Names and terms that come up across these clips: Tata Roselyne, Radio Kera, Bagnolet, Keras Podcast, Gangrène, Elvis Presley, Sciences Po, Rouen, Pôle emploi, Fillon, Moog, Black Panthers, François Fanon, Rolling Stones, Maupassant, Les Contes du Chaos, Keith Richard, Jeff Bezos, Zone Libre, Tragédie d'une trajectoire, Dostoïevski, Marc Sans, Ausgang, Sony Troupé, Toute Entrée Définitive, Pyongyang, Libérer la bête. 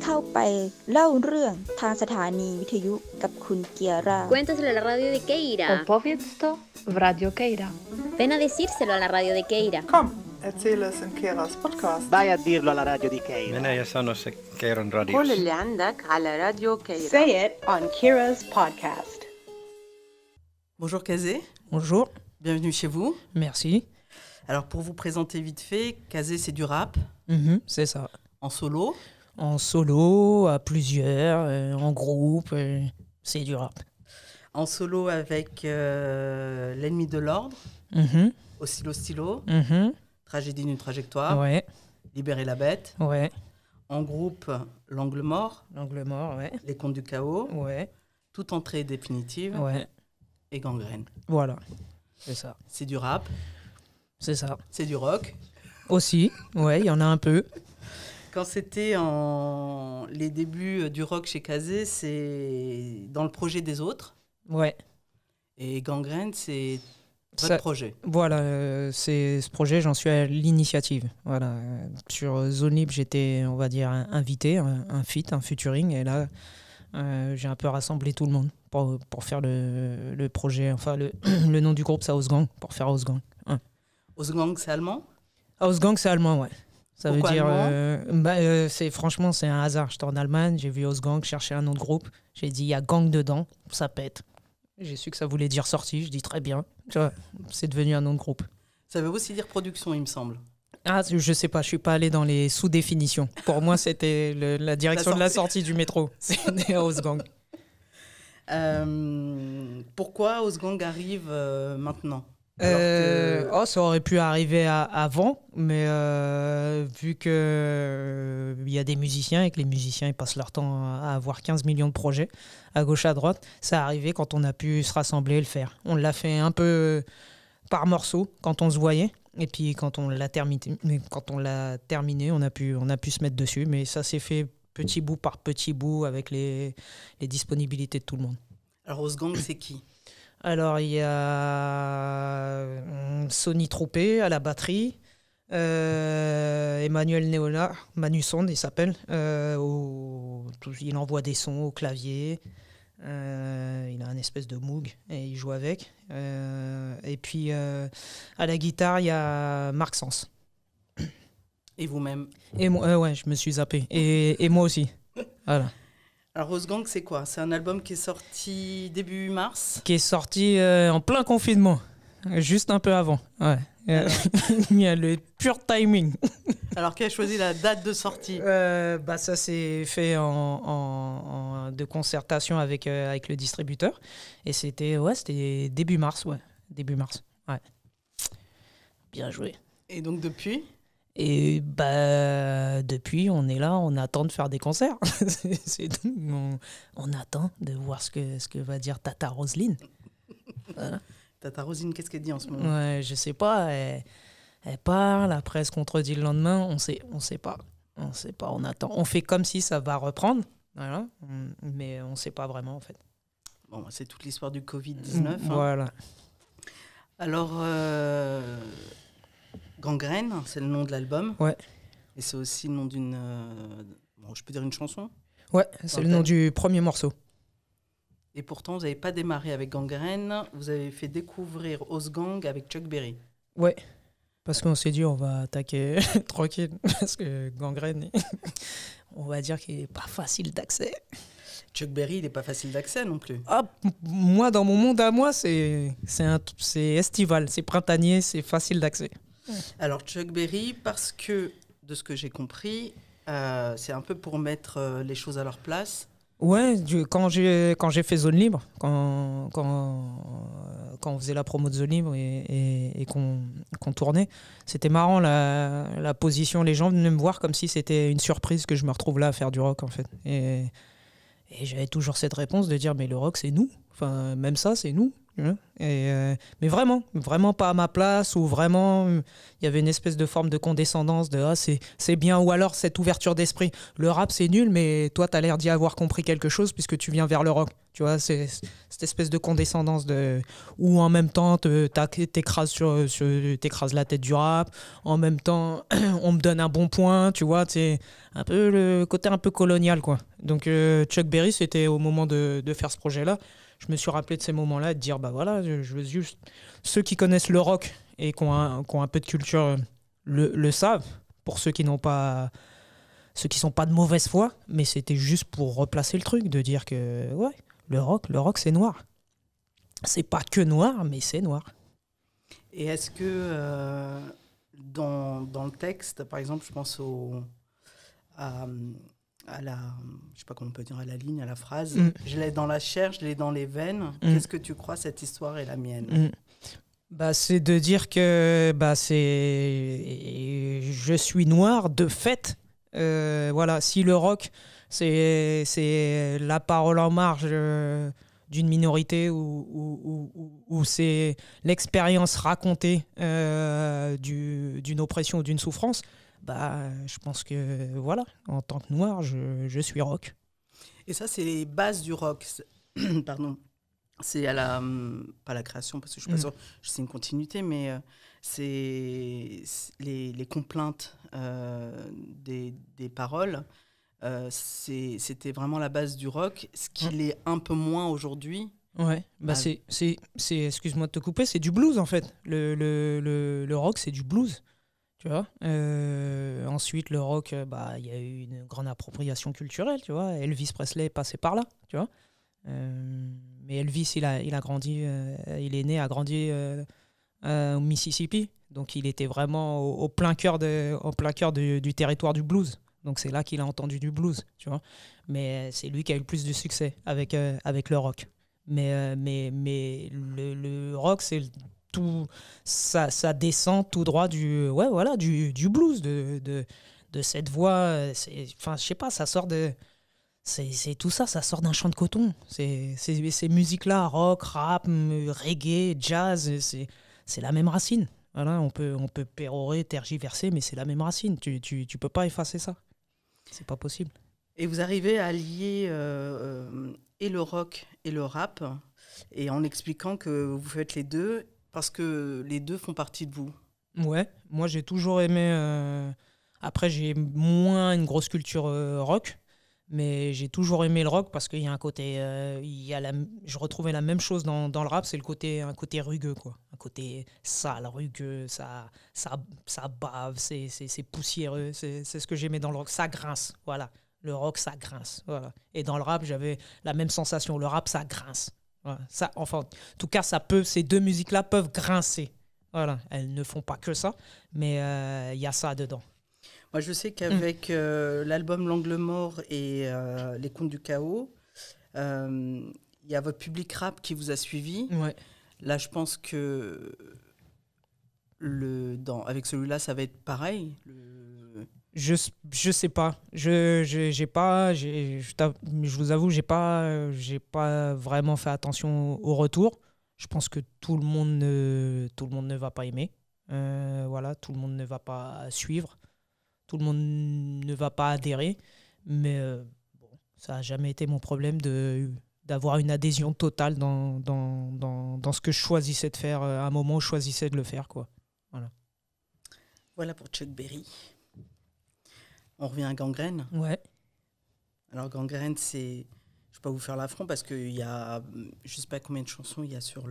Cuéntaselo a la radio de Kera. Opowiedz to w Radio Kera. Ven a decírselo a la radio de Kera. Come, erzähl's in Keras Podcast. Vai a dirlo alla radio di Kera. Mene ja sanossa Keran radios. Kuulele andak alla radio Kera. Say it on Keras Podcast. Bonjour Kazé. Bonjour. Bienvenue chez vous. Merci. Alors pour vous présenter vite fait, Kazé c'est du rap. C'est ça. En solo. En solo, à plusieurs, en groupe, c'est du rap. En solo avec L'Ennemi de l'Ordre, Au stylo, Tragédie d'une trajectoire, ouais. Libérer la bête, ouais. En groupe L'Angle Mort, ouais. Les Contes du Chaos, ouais. Toute Entrée Définitive, ouais. Et Gangrène. Voilà, c'est ça. C'est du rap. C'est ça. C'est du rock. Aussi, ouais, il y en a un peu. Quand c'était en les débuts du rock chez Kazé, c'est dans le projet des autres. Ouais. Et Gangrène, c'est votre projet. Voilà, c'est ce projet, j'en suis à l'initiative. Voilà. Sur Zone Libre, j'étais, on va dire, invité, un feat, un featuring. Et là, j'ai un peu rassemblé tout le monde pour faire le projet. Enfin, le nom du groupe, c'est Ausgang, pour faire Ausgang 1. Ausgang, c'est allemand ? Ausgang, c'est allemand, ouais. Ça Pourquoi veut dire, franchement, c'est un hasard. J'étais en Allemagne, j'ai vu Ausgang chercher un autre groupe. J'ai dit, il y a gang dedans, ça pète. J'ai su que ça voulait dire sortie, je dis très bien. C'est devenu un nom de groupe. Ça veut aussi dire production, il me semble. Ah, je sais pas, je suis pas allé dans les sous-définitions. Pour moi, c'était la direction de la sortie du métro. C'était Ausgang. Pourquoi Ausgang arrive maintenant? Ça aurait pu arriver avant, mais vu qu'il y a des musiciens et que les musiciens ils passent leur temps à avoir 15 millions de projets à gauche à droite, ça arrivait quand on a pu se rassembler et le faire. On l'a fait un peu par morceaux quand on se voyait, et puis quand on l'a terminé, on a pu se mettre dessus, mais ça s'est fait petit bout par petit bout avec les disponibilités de tout le monde. Alors Ausgang, c'est qui ? Alors, il y a Sony Troupé à la batterie, Emmanuel Néola, Manu Sonde, il s'appelle. Il envoie des sons au clavier, il a un espèce de moog et il joue avec. Et puis, à la guitare, il y a Marc Sans. Et vous-même? Et moi, ouais, je me suis zappé. Et moi aussi. Voilà. Alors Ausgang, c'est quoi? C'est un album qui est sorti début mars. Qui est sorti en plein confinement, juste un peu avant. Ouais. Il y a le pur timing. Alors qui a choisi la date de sortie? Ça s'est fait de concertation avec le distributeur et c'était début mars, ouais, Ouais. Bien joué. Et donc depuis? Et depuis, on est là, on attend de faire des concerts. On attend de voir ce que va dire Tata Roselyne. Voilà. Tata Roselyne, qu'est-ce qu'elle dit en ce moment? Ouais, je sais pas. Elle parle, la presse contredit le lendemain. On sait pas. On attend. On fait comme si ça va reprendre. Voilà. Mais on sait pas vraiment en fait. Bon, c'est toute l'histoire du Covid-19. Hein. Voilà. Alors. Gangrène, c'est le nom de l'album. Ouais. Et c'est aussi le nom d'une... je peux dire une chanson? Ouais, c'est le nom du premier morceau. Et pourtant, vous n'avez pas démarré avec Gangrène. Vous avez fait découvrir Ausgang avec Chuck Berry. Ouais, parce qu'on s'est dit, on va attaquer tranquille. Parce que Gangrène, on va dire qu'il n'est pas facile d'accès. Chuck Berry, il n'est pas facile d'accès non plus. Ah, moi, dans mon monde à moi, c'est estival, c'est printanier, c'est facile d'accès. Alors Chuck Berry, parce que, de ce que j'ai compris, c'est un peu pour mettre les choses à leur place. Ouais, quand j'ai fait Zone Libre, quand on faisait la promo de Zone Libre et qu'on tournait, c'était marrant la position. Les gens venaient me voir comme si c'était une surprise que je me retrouve là à faire du rock en fait. Et j'avais toujours cette réponse de dire mais le rock c'est nous, enfin même ça c'est nous. Mais vraiment pas à ma place, ou vraiment il y avait une espèce de forme de condescendance de c'est bien, ou alors cette ouverture d'esprit, le rap c'est nul mais toi t'as l'air d'y avoir compris quelque chose puisque tu viens vers le rock, Tu vois, c'est cette espèce de condescendance de, où en même temps t'écrases la tête du rap, en même temps on me donne un bon point, tu vois, c'est un peu le côté un peu colonial, quoi. Donc Chuck Berry, c'était au moment de faire ce projet-là, je me suis rappelé de ces moments-là et de dire, bah voilà, je veux juste... Ceux qui connaissent le rock et qui ont un peu de culture le savent, pour ceux qui n'ont pas... Ceux qui sont pas de mauvaise foi, mais c'était juste pour replacer le truc, de dire que ouais, le rock c'est noir. C'est pas que noir, mais c'est noir. Et est-ce que dans le texte, par exemple, je pense à la, je sais pas comment on peut dire, à la ligne, à la phrase, je l'ai dans la chair, je l'ai dans les veines, qu'est-ce que tu crois, cette histoire est la mienne? Bah, c'est de dire que bah, je suis noir de fait. Voilà, si le rock c'est la parole en marge d'une minorité ou c'est l'expérience racontée d'une oppression ou d'une souffrance, bah je pense que voilà, en tant que noir, je suis rock. Et ça, c'est les bases du rock. Pardon, c'est à la pas la création, parce que je suis pas sûr, c'est une continuité, mais c'est les complaintes des paroles, c'était vraiment la base du rock, ce qu'il est un peu moins aujourd'hui. Ouais, bah c'est excuse-moi de te couper, c'est du blues en fait. Le rock, c'est du blues, tu vois. Ensuite, le rock, bah il y a eu une grande appropriation culturelle, tu vois. Elvis Presley est passé par là, tu vois. Mais Elvis, il a grandi, il est né, a grandi Mississippi, donc il était vraiment au plein cœur du territoire du blues, donc c'est là qu'il a entendu du blues, tu vois. Mais c'est lui qui a eu le plus de succès avec le rock, mais le rock, c'est tout, ça descend tout droit du blues, de cette voix, enfin je sais pas, ça sort de... C'est tout ça, ça sort d'un champ de coton. Ces musiques-là, rock, rap, reggae, jazz, c'est la même racine. Voilà, on peut pérorer, tergiverser, mais c'est la même racine. Tu peux pas effacer ça. C'est pas possible. Et vous arrivez à lier et le rock et le rap, et en expliquant que vous faites les deux, parce que les deux font partie de vous. Ouais, moi j'ai toujours aimé... Après, j'ai moins une grosse culture rock, mais j'ai toujours aimé le rock parce qu'il y a un côté... je retrouvais la même chose dans le rap, c'est un côté rugueux, quoi. Un côté sale, rugueux, ça bave, c'est poussiéreux. C'est ce que j'aimais dans le rock, ça grince, voilà. Le rock, ça grince, voilà. Et dans le rap, j'avais la même sensation, le rap, ça grince. Voilà. Ça, enfin, en tout cas, ces deux musiques-là peuvent grincer. Voilà. Elles ne font pas que ça, mais y a ça dedans. Moi, je sais qu'avec l'album L'Angle Mort et Les Contes du Chaos, il y a votre public rap qui vous a suivi. Ouais. Là, je pense que avec celui-là, ça va être pareil. Je sais pas. Je vous avoue, j'ai pas vraiment fait attention au retour. Je pense que tout le monde ne va pas aimer. Voilà, tout le monde ne va pas suivre. Tout le monde ne va pas adhérer, mais bon, ça n'a jamais été mon problème d'avoir une adhésion totale dans ce que je choisissais de faire à un moment où je choisissais de le faire, quoi. Voilà pour Chuck Berry. On revient à Gangrène. Ouais. Alors Gangrène, c'est... Je ne vais pas vous faire l'affront parce qu'il y a... Je ne sais pas combien de chansons il y a sur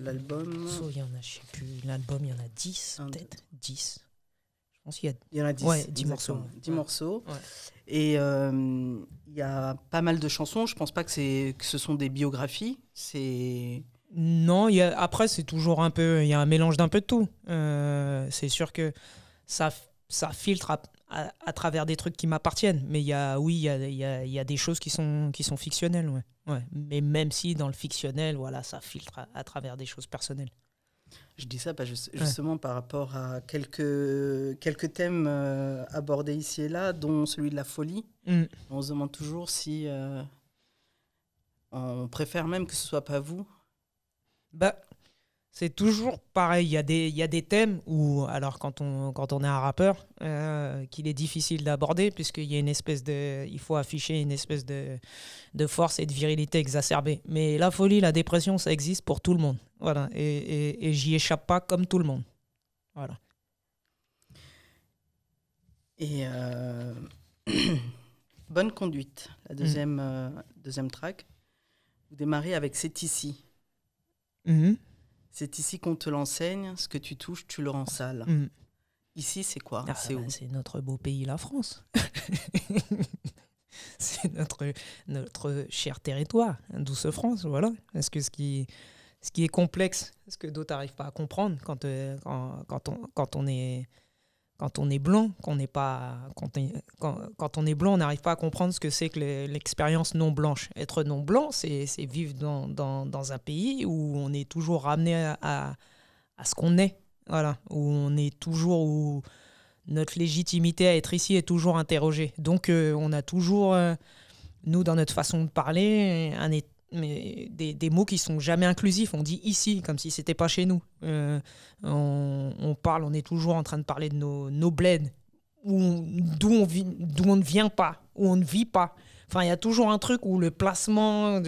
l'album. Il y en a, je sais plus, l'album, il y en a 10, peut-être 10. Il y en a 10, ouais, 10 morceaux. 10 morceaux. Ouais. Et il y a pas mal de chansons. Je ne pense pas que ce sont des biographies. Non, après, c'est toujours un peu... Il y a un mélange d'un peu de tout. C'est sûr que ça filtre à travers des trucs qui m'appartiennent. Mais il y a des choses qui sont fictionnelles. Ouais. Ouais. Mais même si dans le fictionnel, voilà, ça filtre à travers des choses personnelles. Je dis ça justement par rapport à quelques thèmes abordés ici et là, dont celui de la folie. On se demande toujours si on préfère même que ce soit pas vous. Bah, C'est toujours pareil, il y a des thèmes où, alors quand on est un rappeur, qu'il est difficile d'aborder puisqu'il y a il faut afficher une espèce de force et de virilité exacerbée. Mais la folie, la dépression, ça existe pour tout le monde. Voilà, et j'y échappe pas comme tout le monde. Voilà. Et Bonne conduite, la deuxième track. Vous démarrez avec C'est ici. Mmh. C'est ici qu'on te l'enseigne, ce que tu touches, tu le rends sale. Mmh. Ici, c'est quoi? C'est notre beau pays, la France. C'est notre cher territoire, douce France, voilà. Parce que ce qui est complexe, ce que d'autres n'arrivent pas à comprendre quand on est blanc, on n'arrive pas à comprendre ce que c'est que l'expérience non blanche. Être non blanc, c'est vivre dans un pays où on est toujours ramené à ce qu'on est. Voilà, où notre légitimité à être ici est toujours interrogée. Donc on a toujours, nous dans notre façon de parler, des mots qui sont jamais inclusifs. On dit ici comme si c'était pas chez nous. On est toujours en train de parler de nos bleds, d'où on ne vient pas, où on ne vit pas. Enfin, il y a toujours un truc où le placement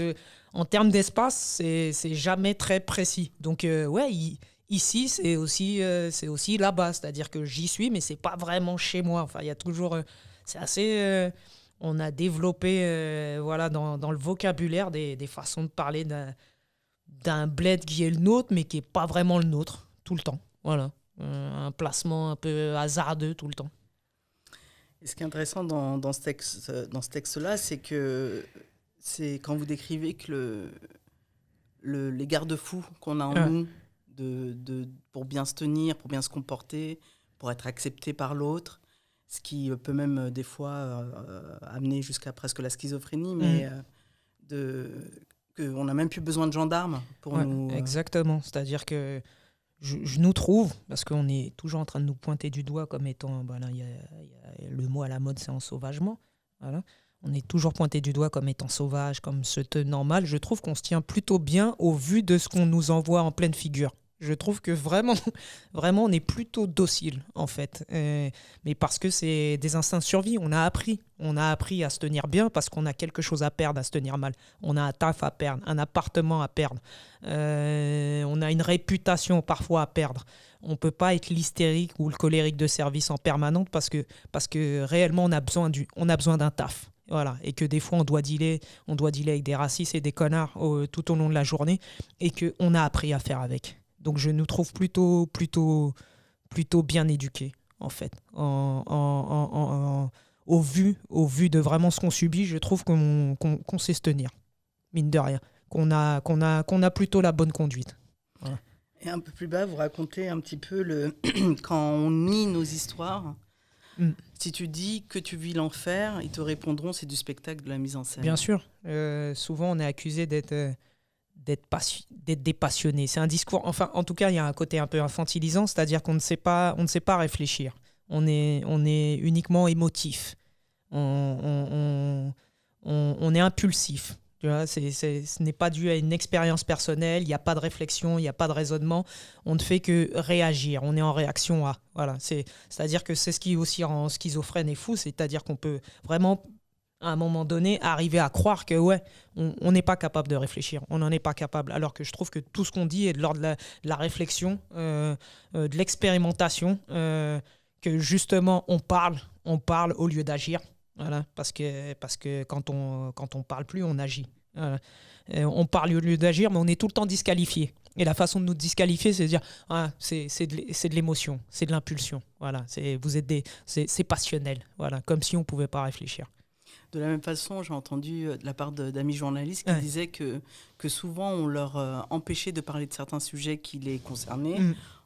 en termes d'espace, c'est jamais très précis. Donc ouais, ici c'est aussi là-bas, c'est-à-dire que j'y suis, mais c'est pas vraiment chez moi. Enfin, il y a toujours, c'est assez. On a développé voilà, dans le vocabulaire des façons de parler d'un bled qui est le nôtre, mais qui n'est pas vraiment le nôtre, tout le temps. Voilà. Un placement un peu hasardeux tout le temps. Et ce qui est intéressant dans ce texte-là, c'est que c'est quand vous décrivez que les garde-fous qu'on a en nous pour bien se tenir, pour bien se comporter, pour être accepté par l'autre, ce qui peut même des fois amener jusqu'à presque la schizophrénie, mais qu'on n'a même plus besoin de gendarmes pour nous... Exactement, c'est-à-dire que je nous trouve, parce qu'on est toujours en train de nous pointer du doigt comme étant, ben là, y a le mot à la mode, c'est ensauvagement, voilà. On est toujours pointé du doigt comme étant sauvage, comme se tenant mal. Je trouve qu'on se tient plutôt bien au vu de ce qu'on nous envoie en pleine figure. Je trouve que vraiment, vraiment, on est plutôt docile, en fait. Mais parce que c'est des instincts de survie. On a appris à se tenir bien parce qu'on a quelque chose à perdre, à se tenir mal. On a un taf à perdre, un appartement à perdre. On a une réputation parfois à perdre. On ne peut pas être l'hystérique ou le colérique de service en permanence parce que réellement, on a besoin d'un taf. Voilà, et que des fois on doit dealer avec des racistes et des connards tout au long de la journée et qu'on a appris à faire avec. Donc je nous trouve plutôt bien éduqués, en fait. Au vu de vraiment ce qu'on subit, je trouve qu'on sait se tenir, mine de rien, qu'on a plutôt la bonne conduite. Voilà. Et un peu plus bas, vous racontez un petit peu quand on nie nos histoires. Si tu dis que tu vis l'enfer, ils te répondront c'est du spectacle, de la mise en scène. Bien sûr. Souvent, on est accusé d'être dépassionné. C'est un discours, enfin, en tout cas, il y a un côté un peu infantilisant, c'est-à-dire qu'on ne sait pas réfléchir. On est uniquement émotif. On est impulsif. Tu vois, ce n'est pas dû à une expérience personnelle, il n'y a pas de réflexion, il n'y a pas de raisonnement. On ne fait que réagir, on est en réaction à. Voilà, c'est-à-dire que c'est ce qui aussi rend schizophrène et fou, c'est-à-dire qu'on peut vraiment... à un moment donné, arriver à croire que ouais, on n'est pas capable de réfléchir, on n'en est pas capable, alors que je trouve que tout ce qu'on dit est de l'ordre de la réflexion, de l'expérimentation, que justement on parle au lieu d'agir, voilà, parce que quand on parle plus, on agit. On parle au lieu d'agir, mais on est tout le temps disqualifié. Et la façon de nous disqualifier, c'est de dire ah, c'est de l'émotion, c'est de l'impulsion, voilà, c'est passionnel, voilà, comme si on pouvait pas réfléchir. De la même façon, j'ai entendu de la part d'amis journalistes qui disaient que souvent on leur empêchait de parler de certains sujets qui les concernaient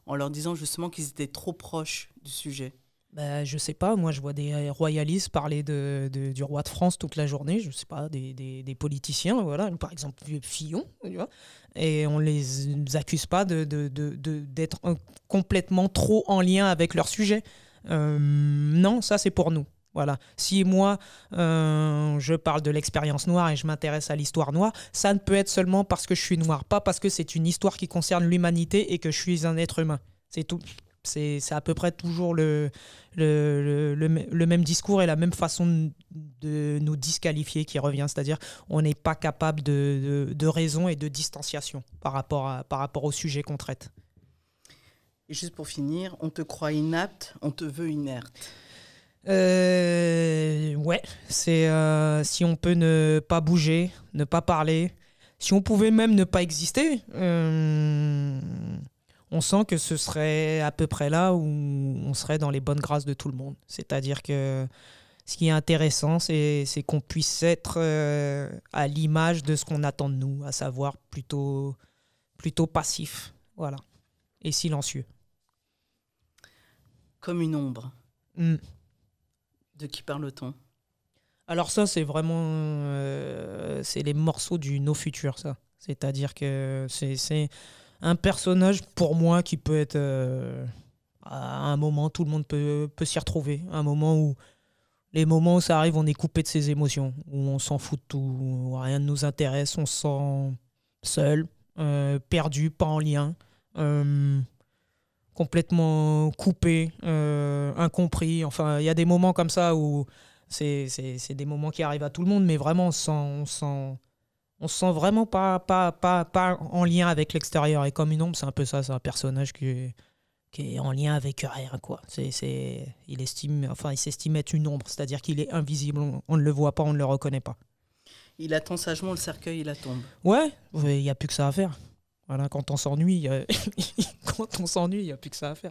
en leur disant justement qu'ils étaient trop proches du sujet. Bah, je sais pas, moi je vois des royalistes parler du roi de France toute la journée, je sais pas, des politiciens, voilà, par exemple Fillon, tu vois, et on les accuse pas d'être complètement trop en lien avec leur sujet. Non, ça c'est pour nous. Voilà. Si moi, je parle de l'expérience noire et je m'intéresse à l'histoire noire, ça ne peut être seulement parce que je suis noir, pas parce que c'est une histoire qui concerne l'humanité et que je suis un être humain. C'est tout. C'est à peu près toujours le même discours et la même façon de nous disqualifier qui revient, c'est-à-dire on n'est pas capable de raison et de distanciation par rapport au sujet qu'on traite. Et juste pour finir, on te croit inapte, on te veut inerte. Ouais, c'est si on peut ne pas bouger, ne pas parler, si on pouvait même ne pas exister... on sent que ce serait à peu près là où on serait dans les bonnes grâces de tout le monde. C'est-à-dire que ce qui est intéressant, c'est qu'on puisse être à l'image de ce qu'on attend de nous, à savoir plutôt passif, voilà, et silencieux. Comme une ombre. Mmh. De qui parle-t-on? Alors ça, c'est vraiment... c'est les morceaux du No Future, ça. C'est-à-dire que c'est... un personnage, pour moi, qui peut être... à un moment, tout le monde peut s'y retrouver. Un moment où... les moments où ça arrive, on est coupé de ses émotions. Où on s'en fout de tout. Où rien ne nous intéresse. On se sent seul, perdu, pas en lien. Complètement coupé, incompris. Enfin, il y a des moments comme ça où... c'est des moments qui arrivent à tout le monde, mais vraiment, on se sent vraiment pas en lien avec l'extérieur. Et comme une ombre, c'est un peu ça. C'est un personnage qui est en lien avec rien, quoi. Il s'estime être une ombre, c'est-à-dire qu'il est invisible. On ne le voit pas, on ne le reconnaît pas. Il attend sagement le cercueil et la tombe. Ouais, il n'y a plus que ça à faire. Voilà, quand on s'ennuie, il n'y a plus que ça à faire.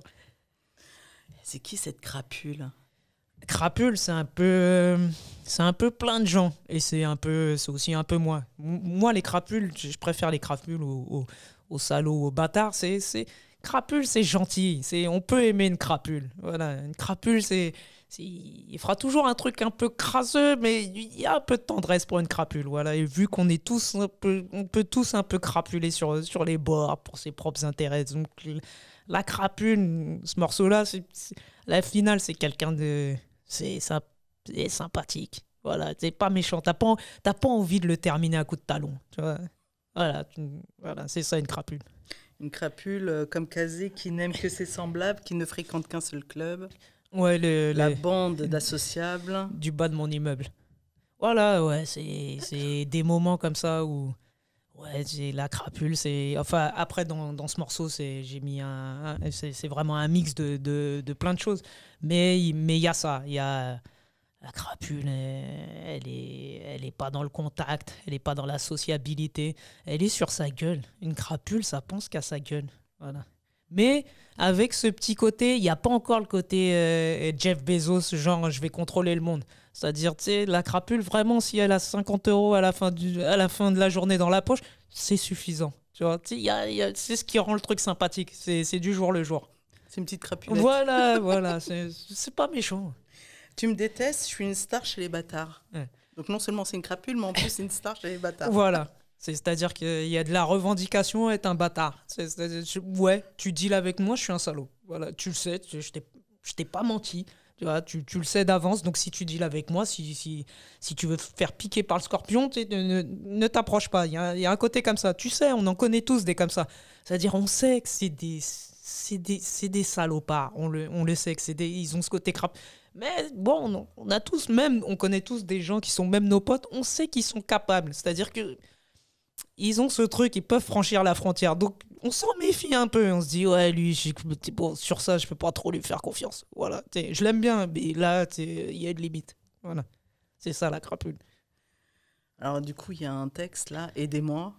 C'est qui cette crapule ? Crapule, c'est un peu plein de gens et c'est aussi un peu moi. Moi, les crapules, je préfère les crapules aux salauds, aux bâtards. Crapule, c'est gentil. On peut aimer une crapule. Voilà, une crapule, il fera toujours un truc un peu crasseux, mais il y a un peu de tendresse pour une crapule. Voilà, et vu qu'on est tous un peu, on peut tous un peu crapuler sur les bords pour ses propres intérêts. Donc la crapule, ce morceau-là, la finale, c'est quelqu'un de... C'est sympathique. Voilà, c'est pas méchant. T'as pas envie de le terminer à coup de talon. Tu vois, voilà, c'est ça une crapule. Une crapule comme Kazé qui n'aime que ses semblables, qui ne fréquente qu'un seul club. Ouais, la bande d'associables. Du bas de mon immeuble. Voilà, ouais, c'est des moments comme ça où... Ouais, la crapule, c'est... Enfin, après, dans ce morceau, j'ai mis c'est vraiment un mix de plein de choses. Mais il y a ça. Il y a la crapule, elle est pas dans le contact, elle est pas dans la sociabilité. Elle est sur sa gueule. Une crapule, ça pense qu'à sa gueule. Voilà. Mais avec ce petit côté, il n'y a pas encore le côté Jeff Bezos, genre je vais contrôler le monde. C'est-à-dire, tu sais, la crapule, vraiment, si elle a 50 € à la fin de la journée dans la poche, c'est suffisant. Tu vois, c'est ce qui rend le truc sympathique. C'est du jour le jour. C'est une petite crapulette. Voilà, voilà. C'est pas méchant. Tu me détestes, je suis une star chez les bâtards. Ouais. Donc non seulement c'est une crapule, mais en plus c'est une star chez les bâtards. Voilà. C'est-à-dire qu'il y a de la revendication à être un bâtard. Ouais, tu deals avec moi, je suis un salaud. Voilà, tu le sais, je t'ai pas menti. Tu vois, tu le sais d'avance, donc si tu deals avec moi, si tu veux te faire piquer par le scorpion, ne t'approche pas. Il y a un côté comme ça. Tu sais, on en connaît tous des comme ça. C'est-à-dire, on sait que c'est des salopards. On le sait, que ils ont ce côté crap. Mais bon, on connaît tous des gens qui sont même nos potes. On sait qu'ils sont capables. C'est-à-dire que... ils ont ce truc, ils peuvent franchir la frontière. Donc, on s'en méfie un peu. On se dit, ouais, lui, bon, sur ça, je peux pas trop lui faire confiance. Voilà, je l'aime bien, mais là, il y a une limite. Voilà, c'est ça, la crapule. Alors, du coup, il y a un texte, là, « Aidez-moi ».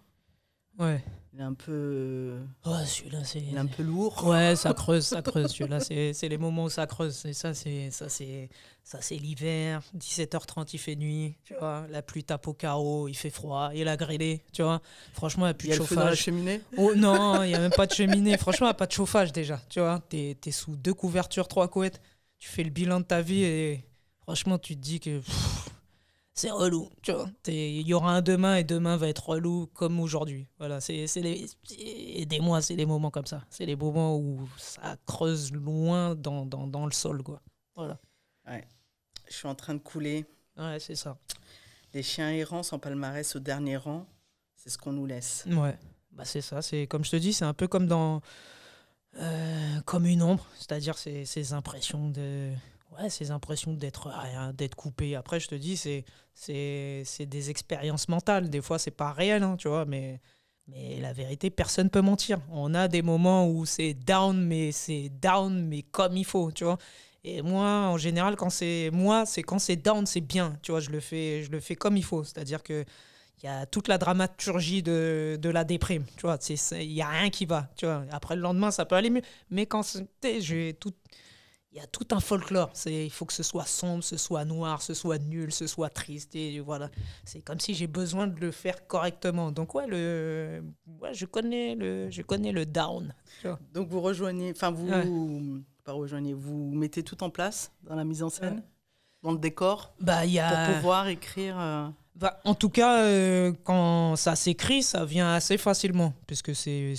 Ouais. Il est un peu... ouais, celui-là, c'est... il est un peu lourd. Ouais, ça creuse. Celui-là, c'est les moments où ça creuse. Ça, c'est l'hiver. 17h30, il fait nuit. Tu vois, la pluie tape au carreau. Il fait froid. Il a grêlé. Tu vois, franchement, il n'y a plus de chauffage. Il y a le feu dans la cheminée. Oh non, il n'y a même pas de cheminée. Franchement, il n'y a pas de chauffage déjà. Tu vois, t'es sous 2 couvertures, 3 couettes. Tu fais le bilan de ta vie et franchement, tu te dis que... c'est relou, tu vois. Il y aura un demain et demain va être relou comme aujourd'hui. Voilà, aidez-moi, c'est les moments comme ça. C'est les moments où ça creuse loin dans le sol, quoi. Voilà. Ouais. Je suis en train de couler. Ouais, c'est ça. Les chiens errants sans palmarès au dernier rang, c'est ce qu'on nous laisse. Ouais, bah, c'est ça. C'est, comme je te dis, c'est un peu comme dans... comme une ombre, c'est-à-dire ces impressions de... Ouais, ces impressions d'être rien, d'être coupé. Après, je te dis, c'est des expériences mentales. Des fois, c'est pas réel, hein, tu vois, mais la vérité, personne peut mentir. On a des moments où c'est down, mais comme il faut, tu vois. Et moi, en général, quand c'est moi, c'est quand c'est down, c'est bien, tu vois. Je le fais comme il faut. C'est-à-dire que il y a toute la dramaturgie de la déprime, tu vois. Il y a rien qui va, tu vois. Après, le lendemain, ça peut aller mieux. Mais quand j'ai tout... Il y a tout un folklore. Il faut que ce soit sombre, ce soit noir, ce soit nul, ce soit triste. Et voilà. C'est comme si j'ai besoin de le faire correctement. Donc, ouais, je connais le down. Donc, vous rejoignez, enfin, vous, ouais. Pas rejoignez, vous mettez tout en place dans la mise en scène, ouais. Dans le décor, bah, y a... pour pouvoir écrire. Bah, en tout cas, quand ça s'écrit, ça vient assez facilement, puisque c'est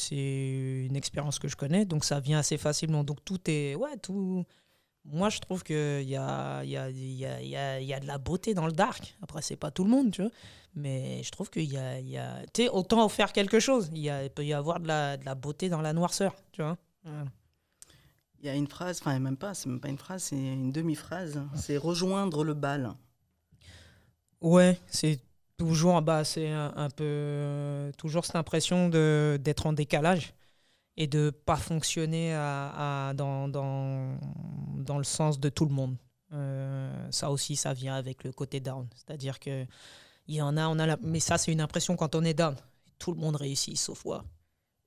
une expérience que je connais, donc ça vient assez facilement. Donc, tout est. Ouais, tout. Moi, je trouve qu'il y a de la beauté dans le dark. Après, c'est pas tout le monde, tu vois. Mais je trouve qu'il y a... Tu sais, autant faire quelque chose. Il peut y avoir de la beauté dans la noirceur, tu vois. Voilà. Il y a une phrase, enfin, même pas, c'est même pas une phrase, c'est une demi-phrase. C'est « rejoindre le bal ». Ouais, c'est toujours... Bah, c'est un peu... toujours cette impression d'être en décalage. Et de ne pas fonctionner dans le sens de tout le monde. Ça aussi, ça vient avec le côté down. C'est-à-dire que il y en a, mais ça, c'est une impression quand on est down. Tout le monde réussit, sauf moi.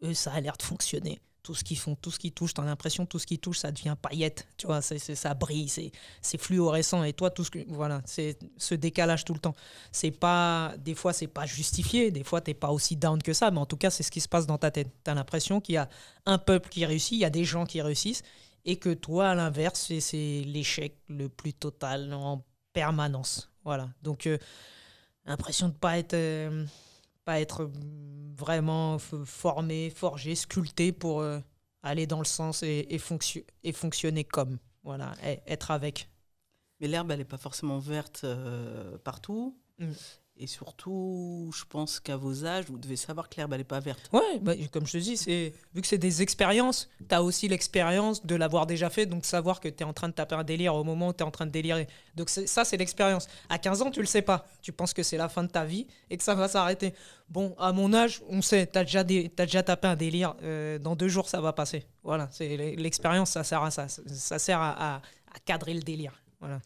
Eux, ça a l'air de fonctionner. Tout ce qu'ils font, tout ce qu'ils touchent, t'as l'impression tout ce qu'ils touchent, ça devient paillette. Tu vois, ça brille, c'est fluorescent. Et toi, tout ce que... Voilà, c'est ce décalage tout le temps. C'est pas... Des fois, c'est pas justifié. Des fois, t'es pas aussi down que ça. Mais en tout cas, c'est ce qui se passe dans ta tête. T'as l'impression qu'il y a un peuple qui réussit, il y a des gens qui réussissent. Et que toi, à l'inverse, c'est l'échec le plus total en permanence. Voilà. Donc, l'impression de pas être... être vraiment formé, forgé, sculpté pour aller dans le sens et fonctionner comme, voilà, être avec. Mais l'herbe, elle n'est pas forcément verte partout. Mm. Et surtout, je pense qu'à vos âges, vous devez savoir que l'herbe, elle n'est pas verte. Oui, bah, comme je te dis, vu que c'est des expériences, tu as aussi l'expérience de l'avoir déjà fait, donc savoir que tu es en train de taper un délire au moment où tu es en train de délirer. Donc ça, c'est l'expérience. À 15 ans, tu ne le sais pas. Tu penses que c'est la fin de ta vie et que ça va s'arrêter. Bon, à mon âge, on sait, tu as déjà tapé un délire. Dans 2 jours, ça va passer. Voilà, l'expérience, ça sert à ça. Ça sert à cadrer le délire. Voilà.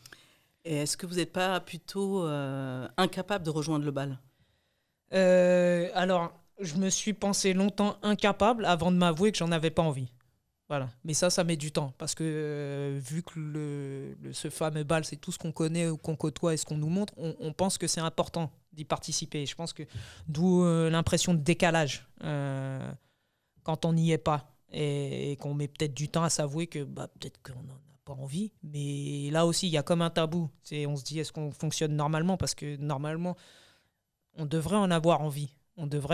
Et est-ce que vous n'êtes pas plutôt incapable de rejoindre le bal ? Alors, je me suis pensé longtemps incapable avant de m'avouer que j'en avais pas envie. Voilà. Mais ça met du temps. Parce que vu que ce fameux bal, c'est tout ce qu'on connaît ou qu'on côtoie et ce qu'on nous montre, on pense que c'est important d'y participer. Je pense que d'où l'impression de décalage quand on n'y est pas et qu'on met peut-être du temps à s'avouer que bah, peut-être qu'on en a pas envie, mais là aussi il y a comme un tabou, on se dit est-ce qu'on fonctionne normalement, parce que normalement on devrait en avoir envie,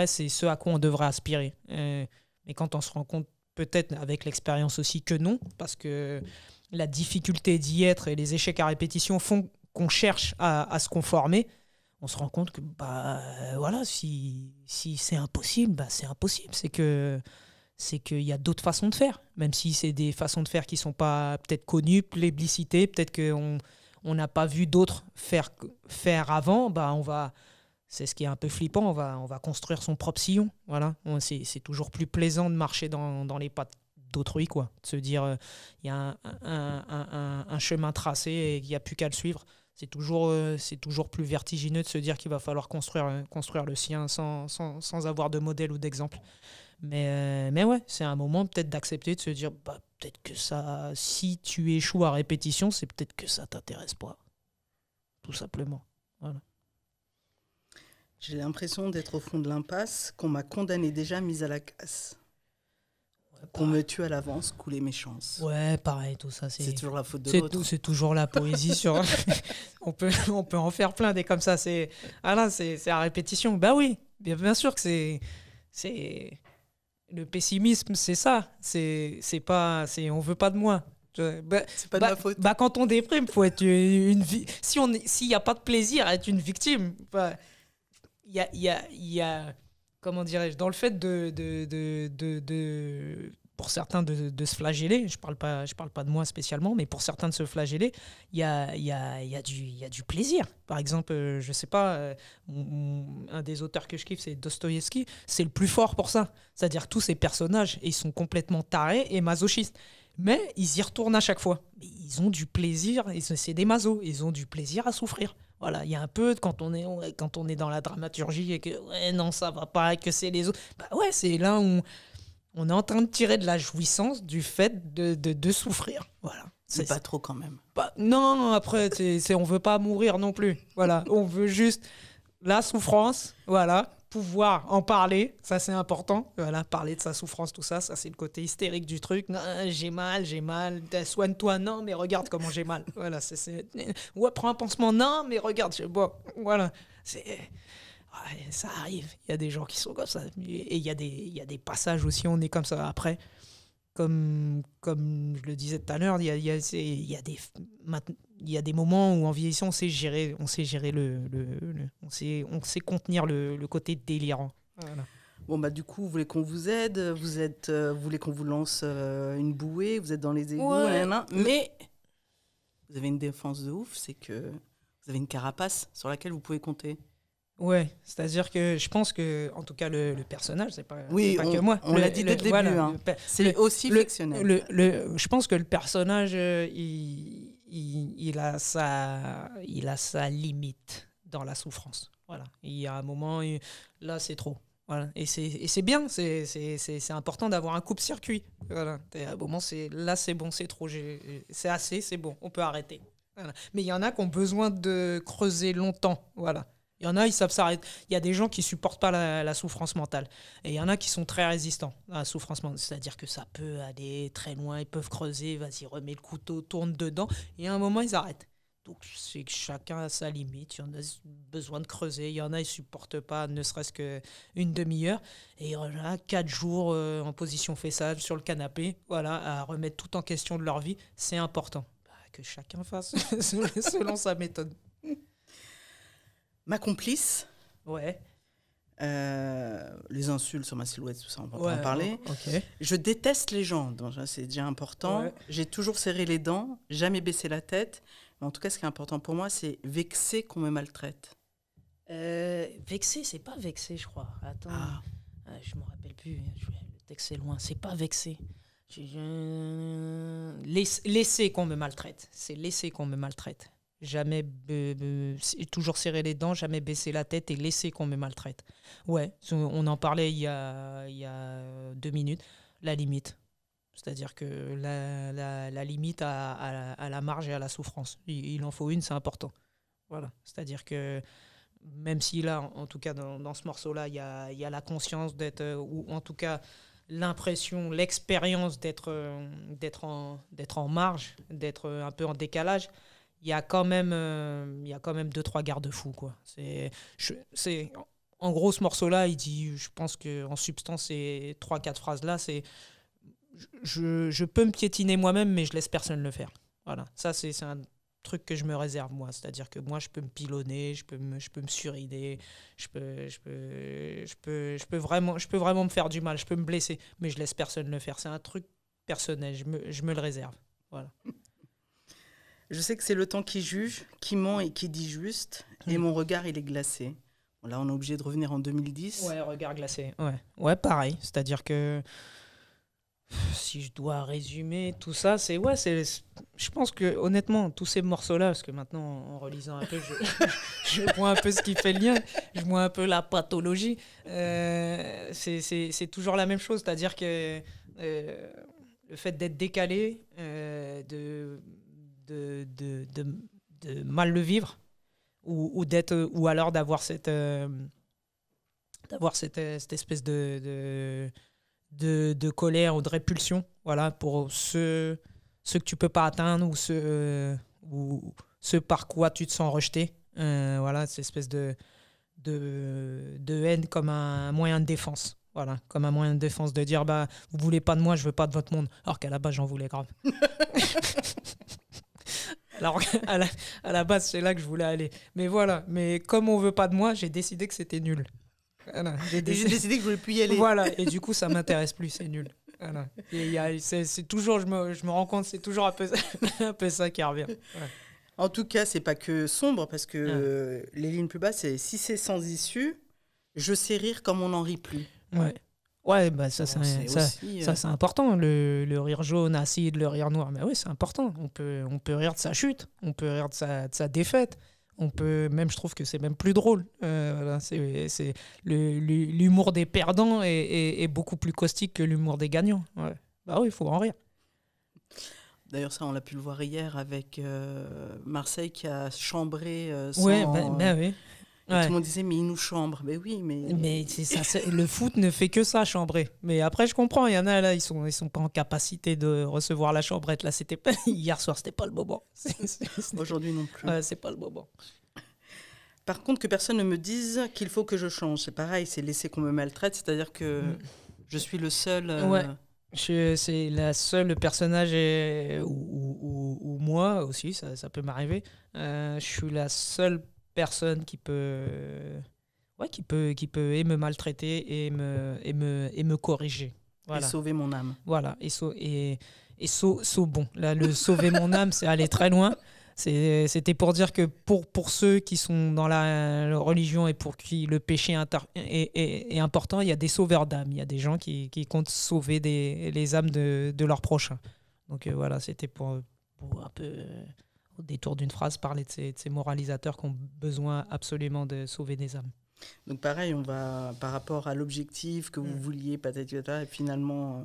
c'est ce à quoi on devrait aspirer, mais quand on se rend compte peut-être avec l'expérience aussi que non, parce que la difficulté d'y être et les échecs à répétition font qu'on cherche à se conformer, on se rend compte que bah voilà, si c'est impossible, bah c'est impossible, c'est qu'il y a d'autres façons de faire, même si c'est des façons de faire qui ne sont pas peut-être connues, plébiscitées, peut-être qu'on n'a pas vu d'autres faire avant, bah c'est ce qui est un peu flippant, on va construire son propre sillon. Voilà. C'est toujours plus plaisant de marcher dans les pattes d'autrui, quoi. De se dire il y a un chemin tracé et qu'il n'y a plus qu'à le suivre. C'est toujours plus vertigineux de se dire qu'il va falloir construire le sien sans avoir de modèle ou d'exemple. Mais ouais, c'est un moment peut-être d'accepter, de se dire bah, peut-être que ça, si tu échoues à répétition, c'est peut-être que ça t'intéresse pas, tout simplement. Voilà. J'ai l'impression d'être au fond de l'impasse, qu'on m'a condamné déjà mise à la casse, ouais, qu'on me tue à l'avance, couler mes chances. Ouais, pareil, tout ça, c'est toujours la faute de l'autre. C'est toujours la poésie sur. on peut en faire plein des comme ça. C'est ah là, c'est à répétition. Bah oui, bien sûr que c'est. Le pessimisme, c'est ça. C'est pas, on veut pas de moi. C'est pas de ma faute. Bah, quand on déprime, faut être une vie. S'il n'y a pas de plaisir à être une victime, il y a comment dirais-je, dans le fait de pour certains de se flageller. Je parle pas de moi spécialement, mais pour certains de se flageller, il y a du plaisir. Par exemple, je sais pas, un des auteurs que je kiffe, c'est Dostoïevski. C'est le plus fort pour ça. C'est-à-dire tous ces personnages, ils sont complètement tarés et masochistes. Mais ils y retournent à chaque fois. Ils ont du plaisir, c'est des masos, ils ont du plaisir à souffrir. Voilà, il y a un peu, quand on est dans la dramaturgie et que ouais, non, ça va pas, que c'est les autres. Bah ouais, c'est là où on est en train de tirer de la jouissance du fait de souffrir. Voilà. C'est pas trop quand même. Bah, non, après, on veut pas mourir non plus. Voilà, on veut juste la souffrance, voilà. Pouvoir en parler, ça c'est important. Voilà, parler de sa souffrance, tout ça, ça c'est le côté hystérique du truc. Non, j'ai mal, soigne-toi, non, mais regarde comment j'ai mal. Voilà, ouais, prends un pansement, non, mais regarde, bon, voilà. Ouais, ça arrive, il y a des gens qui sont comme ça. Et il y a des passages aussi, on est comme ça. Après, comme je le disais tout à l'heure, il y a des moments où en vieillissant on sait gérer on sait contenir le côté délirant. Voilà. Bon bah du coup, vous voulez qu'on vous aide, vous voulez qu'on vous lance une bouée, vous êtes dans les égouts, ouais, mais vous avez une défense de ouf, c'est que vous avez une carapace sur laquelle vous pouvez compter. Ouais, c'est-à-dire que je pense que, en tout cas, le personnage, c'est pas, oui, pas que moi. On l'a dit dès le début, voilà, hein. C'est aussi fictionnel. Je pense que le personnage, il a sa limite dans la souffrance. Voilà. Il y a un moment, là, c'est trop. Voilà. Et c'est bien, c'est important d'avoir un coupe-circuit. Voilà. À un moment, c'est bon, c'est trop, c'est assez, c'est bon, on peut arrêter. Voilà. Mais il y en a qui ont besoin de creuser longtemps. Voilà. Il y en a, ils savent s'arrêter. Il y a des gens qui ne supportent pas la souffrance mentale. Et il y en a qui sont très résistants à la souffrance mentale. C'est-à-dire que ça peut aller très loin, ils peuvent creuser, vas-y, remets le couteau, tourne dedans. Et à un moment, ils arrêtent. Donc, c'est que chacun a sa limite. Il y en a besoin de creuser. Il y en a, ils ne supportent pas, ne serait-ce qu'une demi-heure. Et il y en a 4 jours en position fessage sur le canapé, voilà, à remettre tout en question de leur vie. C'est important. Bah, que chacun fasse selon sa méthode. Ma complice, ouais. Les insultes sur ma silhouette, tout ça, on va pas en parler. Okay. Je déteste les gens, donc c'est déjà important. Ouais. J'ai toujours serré les dents, jamais baissé la tête. Mais en tout cas, ce qui est important pour moi, c'est vexer qu'on me maltraite. Vexer, c'est pas vexer, je crois. Attends, je me rappelle plus, le texte est loin. C'est pas vexer. Laisser qu'on me maltraite. C'est laisser qu'on me maltraite. Jamais toujours serrer les dents, jamais baisser la tête et laisser qu'on me maltraite. Ouais, on en parlait il y a 2 minutes, la limite. C'est-à-dire que la limite à la marge et à la souffrance. Il en faut une, c'est important. Voilà. C'est-à-dire que même si là, en tout cas dans ce morceau-là, il y a la conscience d'être, ou en tout cas l'impression, l'expérience d'être en marge, d'être un peu en décalage, il y a quand même 2-3 garde-fous, quoi. C'est en gros, ce morceau là il dit, je pense que en substance, ces 3-4 phrases là c'est je peux me piétiner moi-même, mais je laisse personne le faire. Voilà, ça c'est un truc que je me réserve, moi. C'est-à-dire que moi, je peux me pilonner, je peux me surider, je peux vraiment me faire du mal, je peux me blesser, mais je laisse personne le faire. C'est un truc personnel, je me le réserve. Voilà. Je sais que c'est le temps qui juge, qui ment et qui dit juste. Et mon regard, il est glacé. Bon, là, on est obligé de revenir en 2010. Ouais, regard glacé. Ouais, pareil. C'est-à-dire que si je dois résumer tout ça, c'est... Ouais, je pense que, honnêtement, tous ces morceaux-là, parce que maintenant, en relisant un peu, je vois un peu ce qui fait le lien, je vois un peu la pathologie. C'est toujours la même chose. C'est-à-dire que le fait d'être décalé, de mal le vivre, ou alors d'avoir cette espèce de colère ou de répulsion, voilà, pour ceux que tu peux pas atteindre, ou ceux par quoi tu te sens rejeté, voilà, cette espèce de haine comme un moyen de défense, Voilà, comme un moyen de défense, de dire bah, vous voulez pas de moi, je veux pas de votre monde. Alors qu'à la base, j'en voulais grave. Alors à la base, c'est là que je voulais aller. Mais voilà, mais comme on veut pas de moi, j'ai décidé que c'était nul. Voilà, j'ai décidé que je voulais plus y aller. Voilà, et du coup, ça m'intéresse plus, c'est nul. Voilà. C'est toujours, je me rends compte, c'est toujours un peu ça qui revient. Ouais. En tout cas, c'est pas que sombre, parce que les lignes plus basses, c'est si c'est sans issue, je sais rire comme on n'en rit plus. Ouais, ouais, bah ça, c'est important, le rire jaune, acide, le rire noir. Mais oui, c'est important. On peut rire de sa chute, on peut rire de sa défaite. On peut même, je trouve que c'est même plus drôle. Voilà, c'est l'humour des perdants est beaucoup plus caustique que l'humour des gagnants. Ouais. Bah oui, il faut en rire. D'ailleurs, ça, on l'a pu le voir hier avec Marseille qui a chambré son... Ouais, oui. Ouais. Tout le monde disait, mais il nous chambre. Mais oui, mais... Mais c'est ça, le foot ne fait que ça, chambrer. Mais après, je comprends, il y en a, là, ils sont pas en capacité de recevoir la chambrette. Là, c'était pas... Hier soir, c'était pas le moment. Aujourd'hui non plus. Ouais, c'est pas le moment. Par contre, que personne ne me dise qu'il faut que je change. C'est pareil, c'est laisser qu'on me maltraite. C'est-à-dire que je suis le seul... Ouais. C'est la seule personnage, ou moi aussi, ça peut m'arriver, je suis la seule personne qui peut et me maltraiter et me corriger. Voilà. Et sauver mon âme. Voilà, bon. Là, le sauver mon âme, c'est aller très loin. C'était pour dire que pour ceux qui sont dans la religion et pour qui le péché est important, il y a des sauveurs d'âmes. Il y a des gens qui comptent sauver les âmes de leurs prochains. Donc voilà, c'était pour un peu, au détour d'une phrase, parler de ces moralisateurs qui ont besoin absolument de sauver des âmes. Donc pareil, on va par rapport à l'objectif que vous vouliez, patata, et finalement...